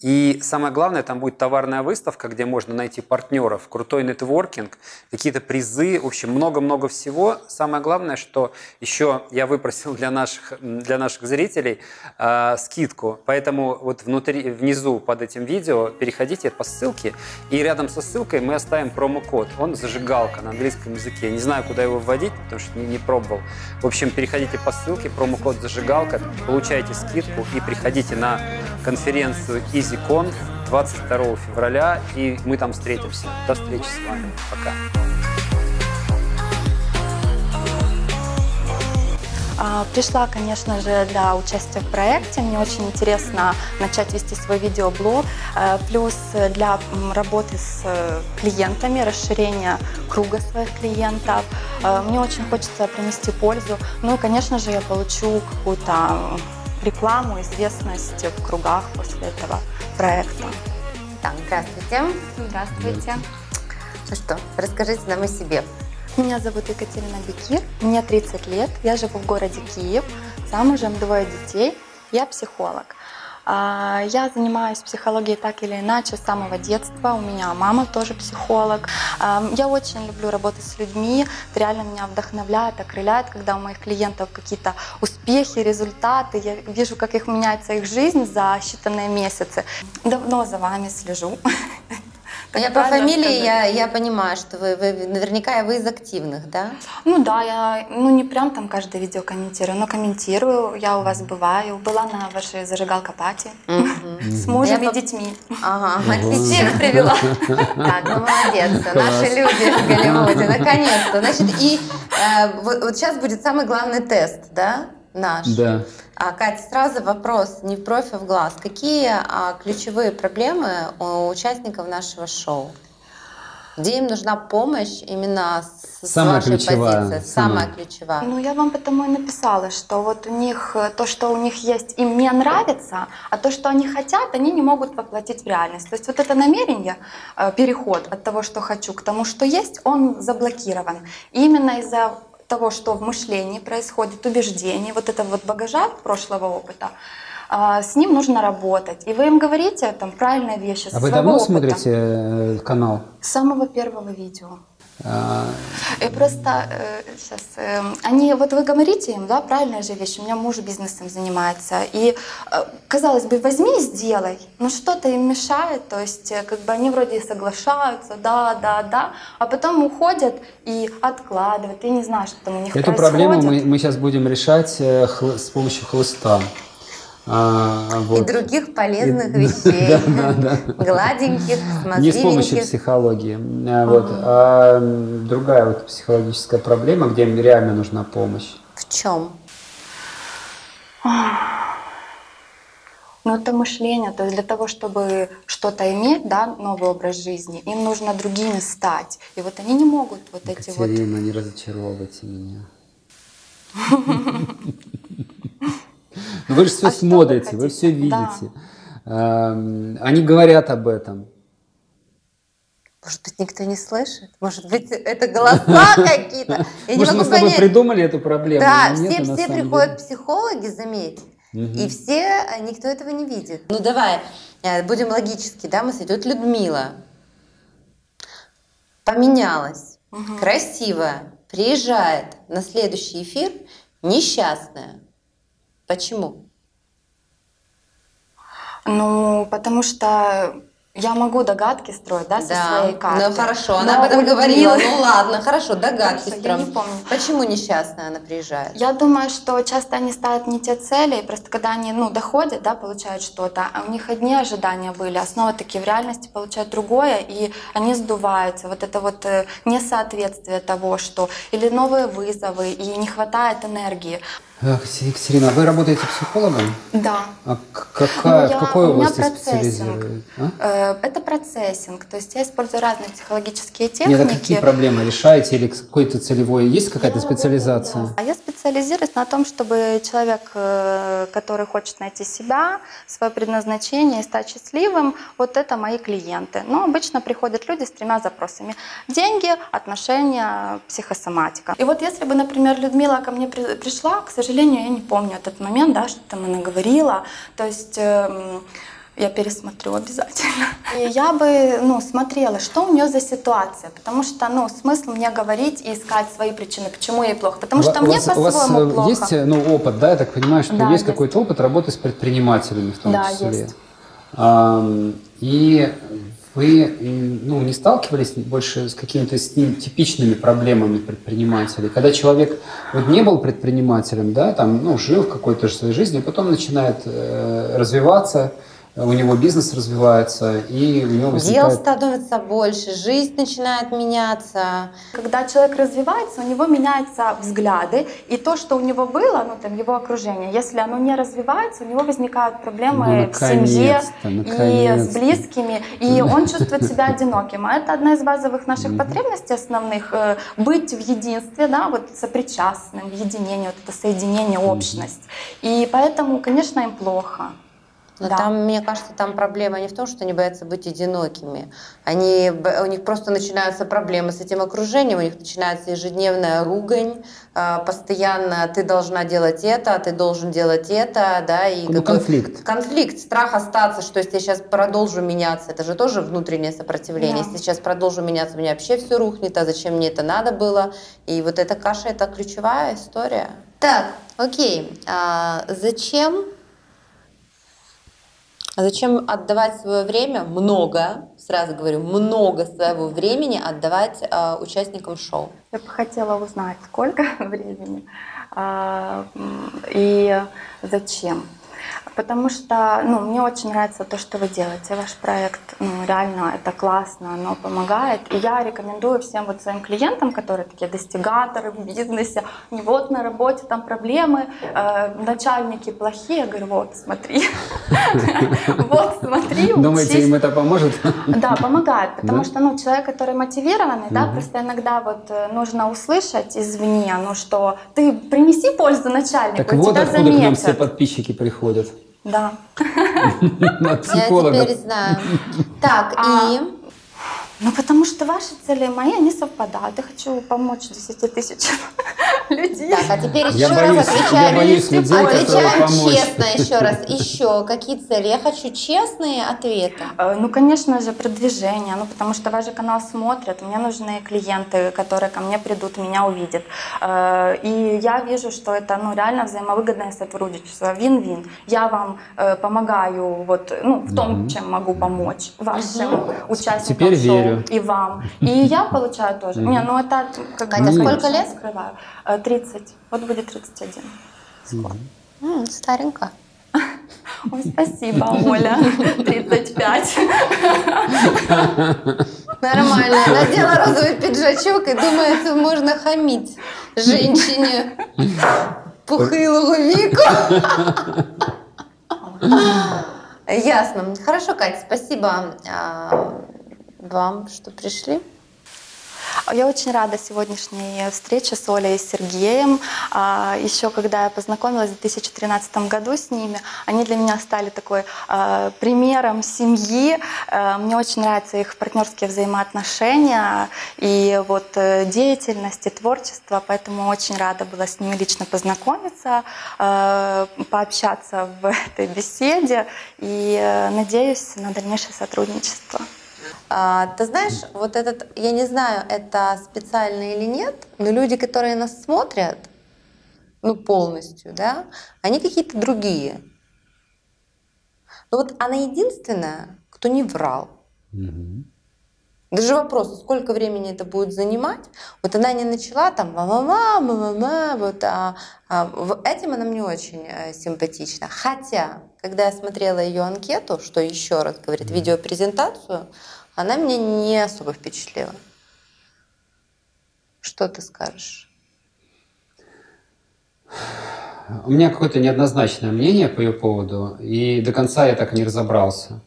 И самое главное, там будет товарная выставка, где можно найти партнеров, крутой нетворкинг, какие-то призы, в общем, много-много всего. Самое главное, что еще я выпросил для наших, для наших зрителей э, скидку. Поэтому вот внутри, внизу под этим видео переходите по ссылке, и рядом со ссылкой мы оставим промокод. Он зажигалка на английском языке. Я не знаю, куда его вводить, потому что не, не пробовал. В общем, переходите по ссылке, промокод зажигалка, получайте скидку и приходите на конференцию из EasyConf двадцать второго февраля, и мы там встретимся. До встречи с вами. Пока. Пришла, конечно же, для участия в проекте. Мне очень интересно начать вести свой видеоблог. Плюс для работы с клиентами, расширения круга своих клиентов. Мне очень хочется принести пользу. Ну и, конечно же, я получу какую-то... рекламу, известность в кругах после этого проекта. Так, здравствуйте. Здравствуйте. Ну что, расскажите нам о себе. Меня зовут Екатерина Бекир, мне тридцать лет, я живу в городе Киев, замужем, двое детей, я психолог. Я занимаюсь психологией так или иначе с самого детства, у меня мама тоже психолог. Я очень люблю работать с людьми, это реально меня вдохновляет, окрыляет, когда у моих клиентов какие-то успехи, результаты, я вижу, как их меняется их жизнь за считанные месяцы. Давно за вами слежу. Так я по фамилии, я, я понимаю, что вы, вы наверняка вы из активных, да? Ну да, я ну, не прям там каждое видео комментирую, но комментирую, я у вас бываю, была на вашей зажигалка пати с мужем и детьми. Ага, отличник привела. Так, ну молодец, наши люди в Голливуде, наконец-то. Значит, и вот сейчас будет самый главный тест, да? наш. Да. А, Катя, сразу вопрос, не в профиль, а в глаз. Какие а, ключевые проблемы у участников нашего шоу? Где им нужна помощь именно с самая вашей ключевая, позиции? Самая, самая ключевая. Ну, я вам потому и написала, что вот у них, то, что у них есть, им не нравится, а то, что они хотят, они не могут воплотить в реальность. То есть вот это намерение, переход от того, что хочу, к тому, что есть, он заблокирован. И именно из-за того, что в мышлении происходит, убеждений, вот этого вот багажа прошлого опыта, с ним нужно работать. И вы им говорите там правильные вещи. А вы давно опыта. смотрите канал? С самого первого видео. А... И просто э, сейчас, э, они, вот вы говорите им, да, правильные же вещи. У меня муж бизнесом занимается. И, э, казалось бы, возьми и сделай, но что-то им мешает. То есть, э, как бы они вроде соглашаются, да, да, да, а потом уходят и откладывают, и не знают, что там у них Эту происходит. Эту проблему мы, мы сейчас будем решать э, хлы, с помощью хлыста. А, вот. И других полезных и, вещей, да, да, да. гладеньких, смотреньких. Не с помощью психологии. Вот. Угу. А другая вот психологическая проблема, где им реально нужна помощь. В чем? Ну, это мышление. То есть для того, чтобы что-то иметь, да, новый образ жизни, им нужно другими стать. И вот они не могут вот Екатерина, эти вот... Екатерина, не разочаровывайте меня. Но вы же все а смотрите, вы, вы все видите. Да. Они говорят об этом. Может быть, никто не слышит? Может быть, это голоса какие-то? Может, мы с тобой придумали эту проблему? Да, все приходят психологи, заметь. И все, никто этого не видит. Ну, давай, будем логически, да, мы сойдет Людмила. Поменялась, красивая, приезжает на следующий эфир, несчастная. Почему? Ну, потому что я могу догадки строить, да, со да, своей картой. Ну, хорошо, но она об этом говорила. Людмилы... Ну, ладно, хорошо, догадки хорошо, строим. Я не помню. Почему несчастная она приезжает? Я думаю, что часто они ставят не те цели, просто когда они, ну, доходят, да, получают что-то, а у них одни ожидания были, а снова таки в реальности получают другое, и они сдуваются. Вот это вот несоответствие того, что... Или новые вызовы, и не хватает энергии. Екатерина, вы работаете психологом? Да. А какая, я, в какой области специализируете? А? Это процессинг. То есть я использую разные психологические техники. Нет, а какие проблемы решаете? Или какой-то целевой? Есть какая-то специализация? Работаю, да. А я специализируюсь на том, чтобы человек, который хочет найти себя, свое предназначение и стать счастливым, вот это мои клиенты. Но обычно приходят люди с тремя запросами. Деньги, отношения, психосоматика. И вот если бы, например, Людмила ко мне пришла, к сожалению, К сожалению, я не помню этот момент, да, что там она говорила. То есть э, я пересмотрю обязательно. И я бы, ну, смотрела, что у нее за ситуация, потому что, ну, смысл мне говорить и искать свои причины, почему ей плохо, потому что у мне по-своему плохо. У вас есть, ну, опыт, да, я так понимаю, что да, есть, есть какой-то опыт работы с предпринимателями в том да, числе. Да, есть. И вы, ну, не сталкивались больше с какими-то типичными проблемами предпринимателей? Когда человек вот не был предпринимателем, да, там, ну, жил в какой-то же своей жизни, потом начинает э, развиваться, у него бизнес развивается, и у него возникает... Дел становится больше, жизнь начинает меняться. Когда человек развивается, у него меняются взгляды, и то, что у него было, ну, там, его окружение, если оно не развивается, у него возникают проблемы ну, в семье и с близкими, и он чувствует себя одиноким. А это одна из базовых наших потребностей основных, быть в единстве, да, вот сопричастным, в единении, вот это соединение, общность. И поэтому, конечно, им плохо. Но да. там, мне кажется, там проблема не в том, что они боятся быть одинокими. Они, у них просто начинаются проблемы с этим окружением, у них начинается ежедневная ругань, постоянно ты должна делать это, ты должен делать это, да, и ну, конфликт. Конфликт, страх остаться, что если я сейчас продолжу меняться, это же тоже внутреннее сопротивление. Да. Если сейчас продолжу меняться, у меня вообще все рухнет, а зачем мне это надо было? И вот эта каша, это ключевая история. Так, окей, а зачем? А зачем отдавать свое время, много, сразу говорю, много своего времени отдавать э, участникам шоу? Я бы хотела узнать, сколько времени э, и зачем. Потому что, ну, мне очень нравится то, что вы делаете. Ваш проект, ну, реально, это классно, оно помогает. И я рекомендую всем вот своим клиентам, которые такие достигаторы в бизнесе, не вот на работе там проблемы, э, начальники плохие. Я говорю, вот, смотри. Вот, смотри. Думаете, им это поможет? Да, помогает. Потому что, ну, человек, который мотивированный, да, просто иногда вот нужно услышать извне, ну, что ты принеси пользу начальнику, тебя заметят. Так вот откуда к нам все подписчики приходят. Да. От психолога. Я теперь знаю. Так, а, и... Ну, потому что ваши цели и мои, они совпадают. Я хочу помочь десяти тысячам людей. Так, а теперь еще я раз боюсь, отвечаем. Я боюсь людей, отвечаем честно еще раз. Еще какие цели? Я хочу честные ответы. Ну, конечно же, продвижение. Ну, потому что ваш же канал смотрят. Мне нужны клиенты, которые ко мне придут, меня увидят. И я вижу, что это, ну, реально взаимовыгодное сотрудничество. Вин-вин. Я вам помогаю вот, ну, в том, mm-hmm. чем могу помочь вашим mm-hmm. участникам. Теперь верю. И вам. И я получаю тоже. Не, ну это... Катя, сколько лет скрываю? тридцать. Вот будет тридцать один. Скоро. М-м, старенько. Ой, спасибо, Оля. тридцать пять. Нормально. Надела розовый пиджачок и думает, можно хамить женщине пухлую Вику. Ясно. Хорошо, Катя, спасибо вам, что пришли. Я очень рада сегодняшней встрече с Олей и Сергеем. Еще когда я познакомилась в две тысячи тринадцатом году с ними, они для меня стали такой примером семьи. Мне очень нравятся их партнерские взаимоотношения и вот деятельность и творчество, поэтому очень рада была с ними лично познакомиться, пообщаться в этой беседе и надеюсь на дальнейшее сотрудничество. А, ты знаешь, вот этот, я не знаю, это специально или нет, но люди, которые нас смотрят, ну полностью, да, они какие-то другие. Но вот она единственная, кто не врал. Угу. Даже вопрос, сколько времени это будет занимать, вот она не начала там ла-ла-ла, ла-ла-ла, вот а, а, этим она мне очень симпатична. Хотя, когда я смотрела ее анкету, что еще раз говорит, видеопрезентацию, она меня не особо впечатлила. Что ты скажешь? У меня какое-то неоднозначное мнение по ее поводу, и до конца я так и не разобрался.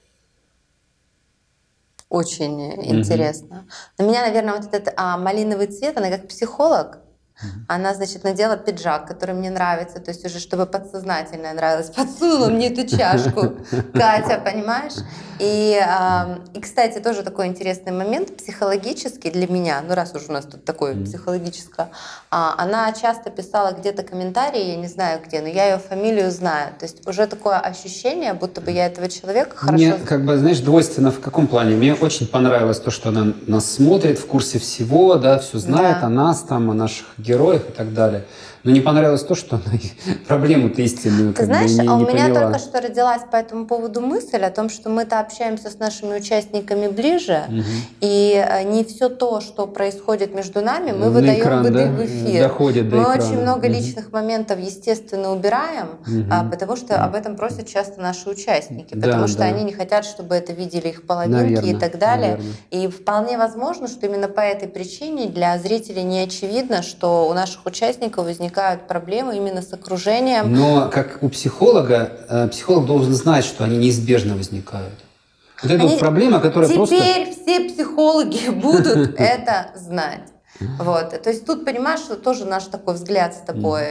Очень mm-hmm. интересно. На меня, наверное, вот этот а, малиновый цвет, она как психолог, mm-hmm. она, значит, надела пиджак, который мне нравится, то есть уже, чтобы подсознательно нравилось. Подсунула мне эту чашку, Катя, понимаешь? И, а, и, кстати, тоже такой интересный момент психологический для меня, ну раз уж у нас тут такое mm-hmm. психологическое, а, она часто писала где-то комментарии, я не знаю где, но я ее фамилию знаю. То есть уже такое ощущение, будто бы я этого человека хорошо... Мне, как бы, знаешь, двойственно в каком плане? Мне очень понравилось то, что она нас смотрит, в курсе всего, да, все знает да. о нас, там, о наших героях и так далее. Но не понравилось то, что она проблему-то истинную как бы не поняла. Ты знаешь, у меня только что родилась по этому поводу мысль о том, что мы-то общаемся с нашими участниками ближе, угу. и не все то, что происходит между нами, мы на выдаем экран, выда да? в эфир. Доходит до мы экрана. Очень много угу. личных моментов, естественно, убираем, угу. а, потому что угу. об этом просят часто наши участники, да, потому что да. они не хотят, чтобы это видели их половинки наверное, и так далее. Наверное. И вполне возможно, что именно по этой причине для зрителей не очевидно, что у наших участников возникает проблемы именно с окружением. Но как у психолога, психолог должен знать, что они неизбежно возникают. Вот это вот проблема, которая теперь просто... Теперь все психологи будут это знать. Вот. То есть тут, понимаешь, что тоже наш такой взгляд с тобой.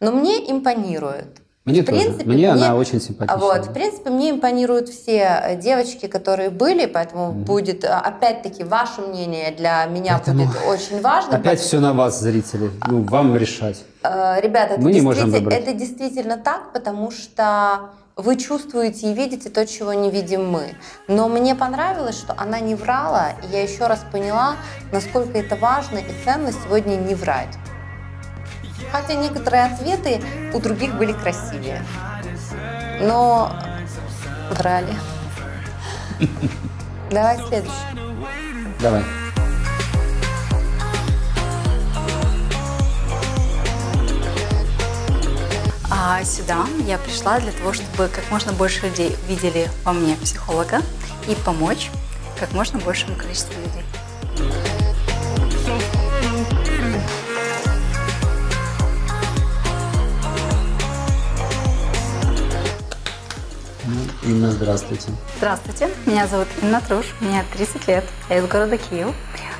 Но мне импонирует. Мне в тоже. Принципе, мне, мне она очень симпатична. Вот, в принципе, мне импонируют все девочки, которые были, поэтому mm. будет, опять-таки, ваше мнение для меня поэтому будет очень важно. Опять потому... все на вас, зрители, ну, вам решать. Ребята, это, Мы действитель... не можем выбрать. Это действительно так, потому что вы чувствуете и видите то, чего не видим мы. Но мне понравилось, что она не врала, и я еще раз поняла, насколько это важно и ценно сегодня не врать. Хотя некоторые ответы у других были красивее, но брали. Давай следующий. Давай. А А сюда я пришла для того, чтобы как можно больше людей видели во мне психолога и помочь как можно большему количеству людей. Инна, здравствуйте. Здравствуйте. Меня зовут Инна Труш, мне тридцать лет, я из города Киев.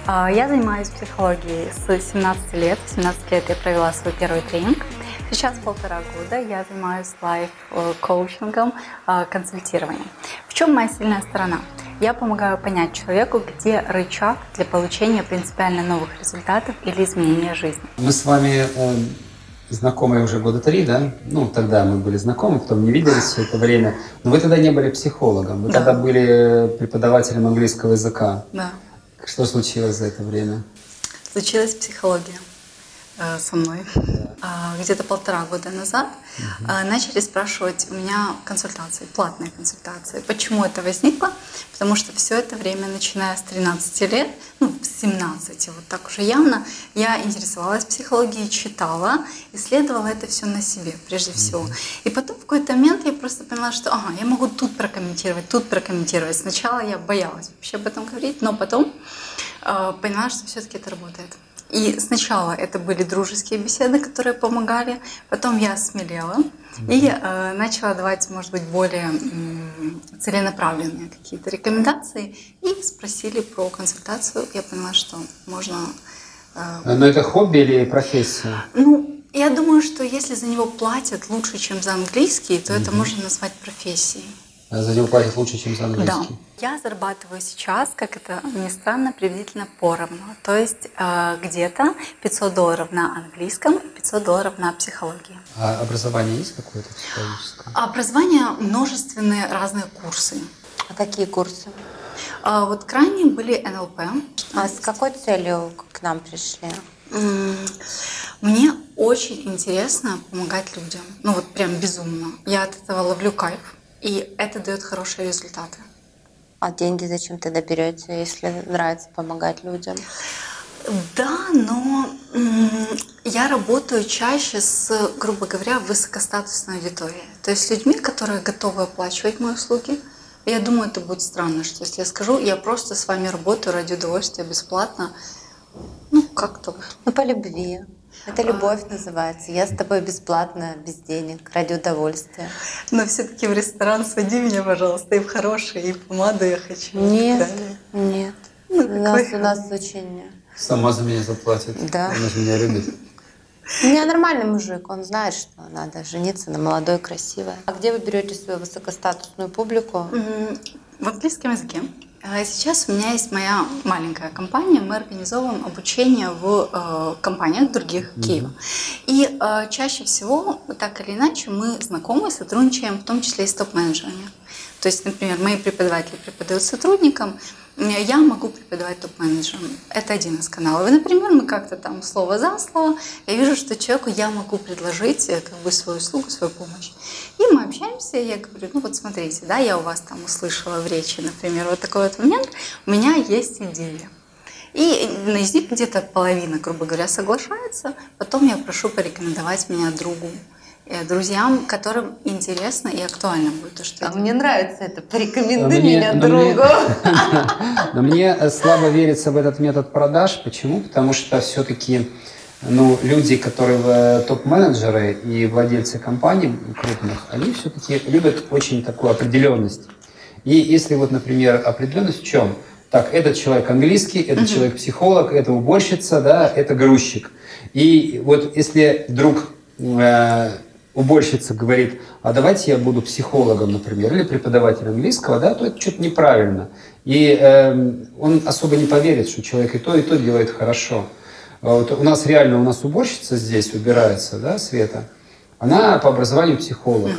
Я занимаюсь психологией с семнадцати лет. В семнадцать лет я провела свой первый тренинг. Сейчас полтора года я занимаюсь лайф-коучингом, консультированием. В чем моя сильная сторона? Я помогаю понять человеку, где рычаг для получения принципиально новых результатов или изменения жизни. Мы с вами э, знакомы уже года три, да? Ну, тогда мы были знакомы, потом не виделись все это время. Но вы тогда не были психологом, вы да. тогда были преподавателем английского языка. Да. Что случилось за это время? Случилась психология э, со мной. Да. Э, где-то полтора года назад угу. э, начали спрашивать у меня консультации, платные консультации. Почему это возникло? Потому что все это время, начиная с тринадцати лет, ну, с семнадцати, вот так уже явно, я интересовалась психологией, читала, исследовала это все на себе, прежде угу. всего. И потом в какой-то момент я просто поняла, что ага, я могу тут прокомментировать, тут прокомментировать. Сначала я боялась вообще об этом говорить, но потом э, поняла, что все-таки это работает. И сначала это были дружеские беседы, которые помогали, потом я осмелела mm-hmm. и э, начала давать, может быть, более э, целенаправленные какие-то рекомендации. И спросили про консультацию, я поняла, что можно… Э, Но это хобби или профессия? Ну, я думаю, что если за него платят лучше, чем за английский, то mm-hmm. это можно назвать профессией. За него платят лучше, чем за английский. Да. Я зарабатываю сейчас, как это ни странно, приблизительно поровну. То есть э, где-то пятьсот долларов на английском, пятьсот долларов на психологии. А образование есть какое-то психологическое? Образование множественные разные курсы. А какие курсы? Э, вот крайние были эн эл пэ. А с какой целью к нам пришли? Мне очень интересно помогать людям. Ну вот прям безумно. Я от этого ловлю кайф. И это дает хорошие результаты. А деньги зачем тогда берете, если нравится помогать людям? Да, но я работаю чаще с, грубо говоря, высокостатусной аудиторией. То есть с людьми, которые готовы оплачивать мои услуги. Я думаю, это будет странно, что если я скажу, я просто с вами работаю ради удовольствия, бесплатно. Ну, как-то. Ну, по любви. Это любовь называется. Я с тобой бесплатно, без денег, ради удовольствия. Но все-таки в ресторан своди меня, пожалуйста, и в хороший, и помаду я хочу. Нет, нет. Ну, у, нас, у нас очень… Сама за меня заплатит. Да. Она же меня любит. У меня нормальный мужик, он знает, что надо жениться на молодой, красивой. А где вы берете свою высокостатусную публику? В английском языке. Сейчас у меня есть моя маленькая компания, мы организовываем обучение в э, компаниях других Киева. Mm-hmm. И э, чаще всего, так или иначе, мы знакомы, сотрудничаем, в том числе и с топ-менеджерами. То есть, например, мои преподаватели преподают сотрудникам, я могу преподавать топ-менеджерам. Это один из каналов. И, например, мы как-то там слово за слово, я вижу, что человеку я могу предложить как бы свою услугу, свою помощь. И мы общаемся, и я говорю, ну вот смотрите, да, я у вас там услышала в речи, например, вот такой вот момент, у меня есть идея. И из них где-то половина, грубо говоря, соглашается, потом я прошу порекомендовать меня другу. Друзьям, которым интересно и актуально будет то, что… А мне нравится это, порекомендуй меня другу. Но мне слабо верится в этот метод продаж. Почему? Потому что все-таки люди, которые топ-менеджеры и владельцы компаний крупных, они все-таки любят очень такую определенность. И если вот, например, определенность в чем? Так, этот человек английский, этот человек психолог, это уборщица, да, это грузчик. И вот если вдруг уборщица говорит, а давайте я буду психологом, например, или преподавателем английского, да, то это что-то неправильно. И э, он особо не поверит, что человек и то, и то делает хорошо. Вот у нас реально, у нас уборщица здесь убирается, да, Света, она по образованию психолог.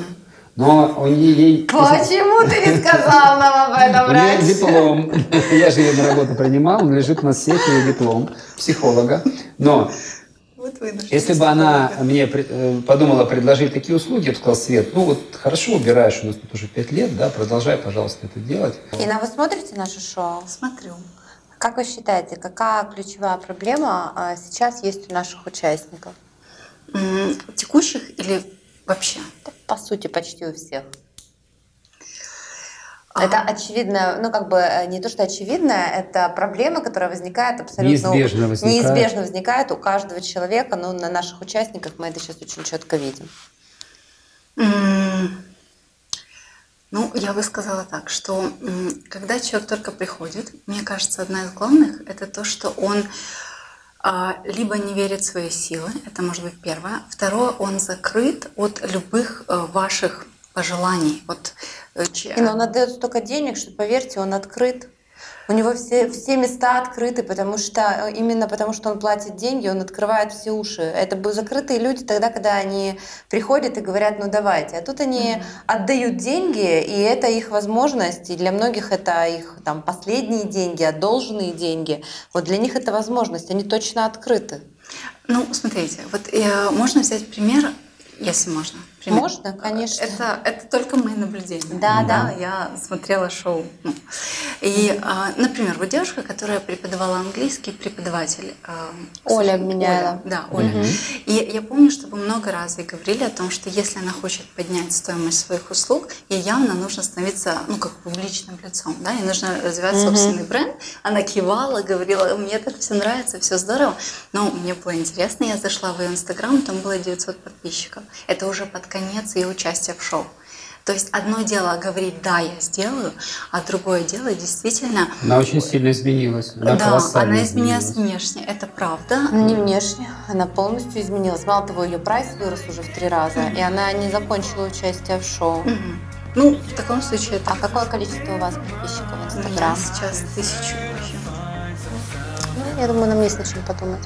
Но у нее… Ей... Почему ты не сказал нам об этом раньше? У нее диплом. Я же ее на работу принимал, он лежит на сети, диплом психолога. Но… Вот если бы она мне подумала предложить такие услуги, я бы сказал, Свет, ну вот хорошо убираешь, у нас тут уже пять лет, да, продолжай, пожалуйста, это делать. Инна, вы смотрите наше шоу? Смотрю. Как вы считаете, какая ключевая проблема сейчас есть у наших участников? Текущих или Вообще? Да, по сути, почти у всех. Это а... очевидно, ну как бы не то, что очевидно, это проблема, которая возникает абсолютно... Неизбежно возникает. Неизбежно возникает у каждого человека, но на наших участниках мы это сейчас очень четко видим. Mm. Ну, я бы сказала так, что когда человек только приходит, мне кажется, одна из главных – это то, что он а, либо не верит в свои силы, это может быть первое. Второе, он закрыт от любых а, ваших пожеланий. Вот, че... Но он отдает столько денег, что, поверьте, он открыт. У него все, все места открыты, потому что именно потому, что он платит деньги, он открывает все уши. Это были закрытые люди тогда, когда они приходят и говорят, ну давайте. А тут они mm-hmm. отдают деньги, и это их возможность. И для многих это их там, последние деньги, одолженные деньги. Вот для них это возможность, они точно открыты. Ну, смотрите, вот э, можно взять пример, если можно. Пример. Можно, конечно. Это, это только мои наблюдения. Да, да, да. Я смотрела шоу. И, например, вот девушка, которая преподавала английский, преподаватель. Оля обменяла. Да, Оля. Угу. И я помню, что вы много раз говорили о том, что если она хочет поднять стоимость своих услуг, ей явно нужно становиться, ну, как публичным лицом, да, ей нужно развивать угу. собственный бренд. Она кивала, говорила, мне так все нравится, все здорово. Но мне было интересно, я зашла в ее инстаграм, там было девятьсот подписчиков. Это уже под конец ее участия в шоу. То есть одно дело говорить «да, я сделаю», а другое дело действительно… Она очень сильно изменилась. Она да, она изменилась, изменилась внешне, это правда. Она не внешне, она полностью изменилась. Мало того, ее прайс вырос уже в три раза, mm-hmm. и она не закончила участие в шоу. Mm-hmm. Ну, в таком случае… Это... А какое количество у вас подписчиков в Инстаграм? Сейчас тысячу. Ну, я думаю, нам есть над чем подумать.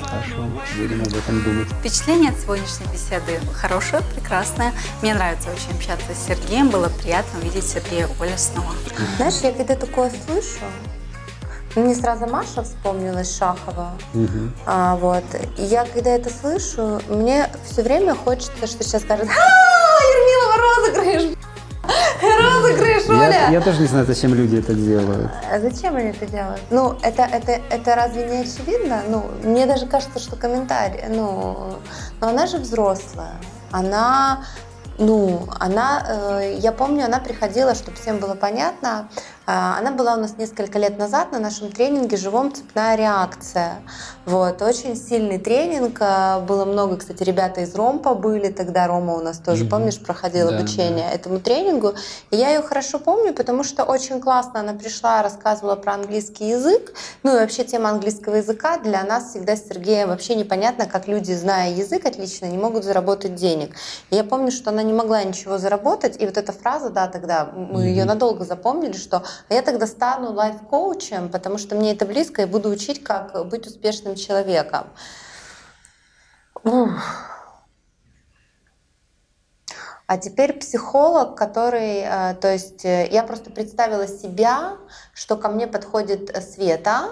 Хорошо, будем об этом думать. Впечатление от сегодняшней беседы хорошее, прекрасное. Мне нравится очень общаться с Сергеем. Было приятно увидеть Сергея и Олю снова. Знаешь, я когда такое слышу, мне сразу Маша вспомнилась, Шахова. Угу. А, вот. И я когда это слышу, мне все время хочется, что сейчас скажут: «А-а-а, Ермилова, розыгрыш! Розыгрыш, Оля!» Я, я тоже не знаю, зачем люди это делают. А зачем они это делают? Ну, это, это, это разве не очевидно? Ну, мне даже кажется, что комментарий... Ну, но она же взрослая. Она... Ну, она, э, я помню, она приходила, чтобы всем было понятно. Э, она была у нас несколько лет назад на нашем тренинге «Живом. Цепная реакция». Вот, очень сильный тренинг. Было много, кстати, ребята из Ромпа были тогда. Рома у нас тоже, mm-hmm. помнишь, проходил да, обучение да. этому тренингу. И я ее хорошо помню, потому что очень классно она пришла, рассказывала про английский язык. Ну и вообще тема английского языка для нас всегда с Сергеем вообще непонятно, как люди, зная язык отлично, не могут заработать денег. И я помню, что она не могла ничего заработать. И вот эта фраза, да, тогда мы mm-hmm. ее надолго запомнили, что я тогда стану лайф-коучем, потому что мне это близко, и буду учить, как быть успешным человеком. Ух. А теперь психолог, который, то есть я просто представила себя, что ко мне подходит Света,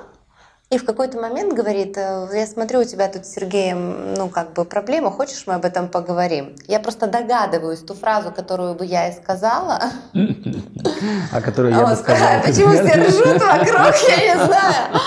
и в какой-то момент говорит: я смотрю, у тебя тут с Сергеем, ну, как бы проблема, хочешь, мы об этом поговорим? Я просто догадываюсь ту фразу, которую бы я и сказала. А которую я бы сказала. Почему все ржут вокруг, я не знаю.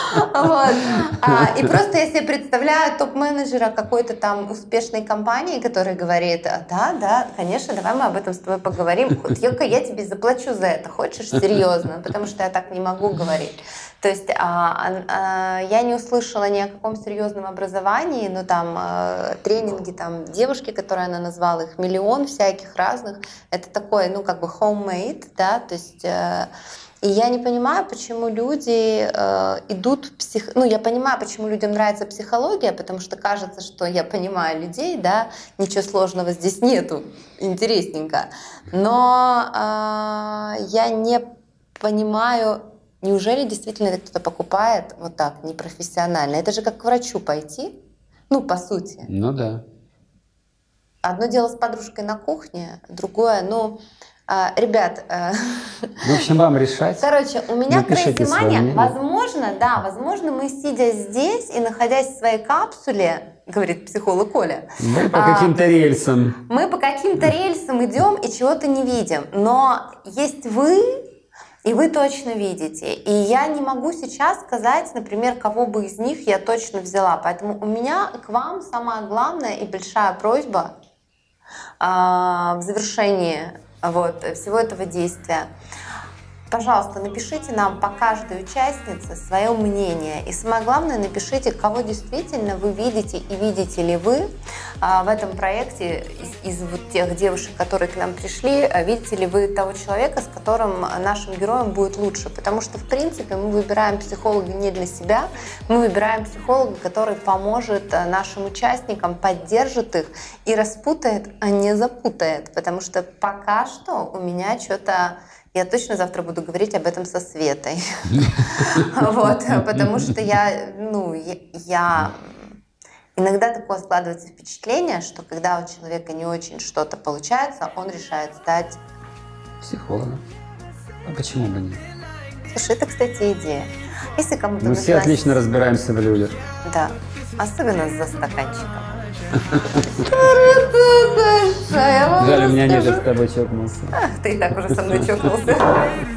И просто я себе представляю топ-менеджера какой-то там успешной компании, который говорит: да, да, конечно, давай мы об этом с тобой поговорим. Йока, я тебе заплачу за это, хочешь, серьезно, потому что я так не могу говорить. То есть я не услышала ни о каком серьезном образовании, но там э, тренинги, там девушки, которые она назвала, их миллион всяких разных. Это такое, ну как бы homemade, да, то есть. Э, и я не понимаю, почему люди э, идут в псих... Ну, я понимаю, почему людям нравится психология, потому что кажется, что я понимаю людей, да, ничего сложного здесь нету, интересненько. Но э, я не понимаю. Неужели действительно это кто-то покупает вот так, непрофессионально? Это же как к врачу пойти, ну, по сути. Ну, да. Одно дело с подружкой на кухне, другое, ну, а, ребят... В общем, вам решать. Короче, у меня край внимания, возможно, да, возможно, мы, сидя здесь и находясь в своей капсуле, говорит психолог Оля. Мы по каким-то а, рельсам. Мы по каким-то рельсам идем и чего-то не видим. Но есть вы... И вы точно видите. И я не могу сейчас сказать, например, кого бы из них я точно взяла. Поэтому у меня к вам самая главная и большая просьба в завершении вот, всего этого действия. Пожалуйста, напишите нам по каждой участнице свое мнение. И самое главное, напишите, кого действительно вы видите и видите ли вы в этом проекте из, из вот тех девушек, которые к нам пришли, видите ли вы того человека, с которым нашим героем будет лучше. Потому что, в принципе, мы выбираем психолога не для себя, мы выбираем психолога, который поможет нашим участникам, поддержит их и распутает, а не запутает. Потому что пока что у меня что-то... Я точно завтра буду говорить об этом со Светой, вот, потому что я, ну, я иногда такое складывается впечатление, что когда у человека не очень что-то получается, он решает стать психологом. А почему бы нет? Слушай, это, кстати, идея. Если кому-то мы все отлично разбираемся в людях. Да, особенно за стаканчиком. Жаль, у меня нет с тобой чокнулся. Ты и так уже со мной чокнулся.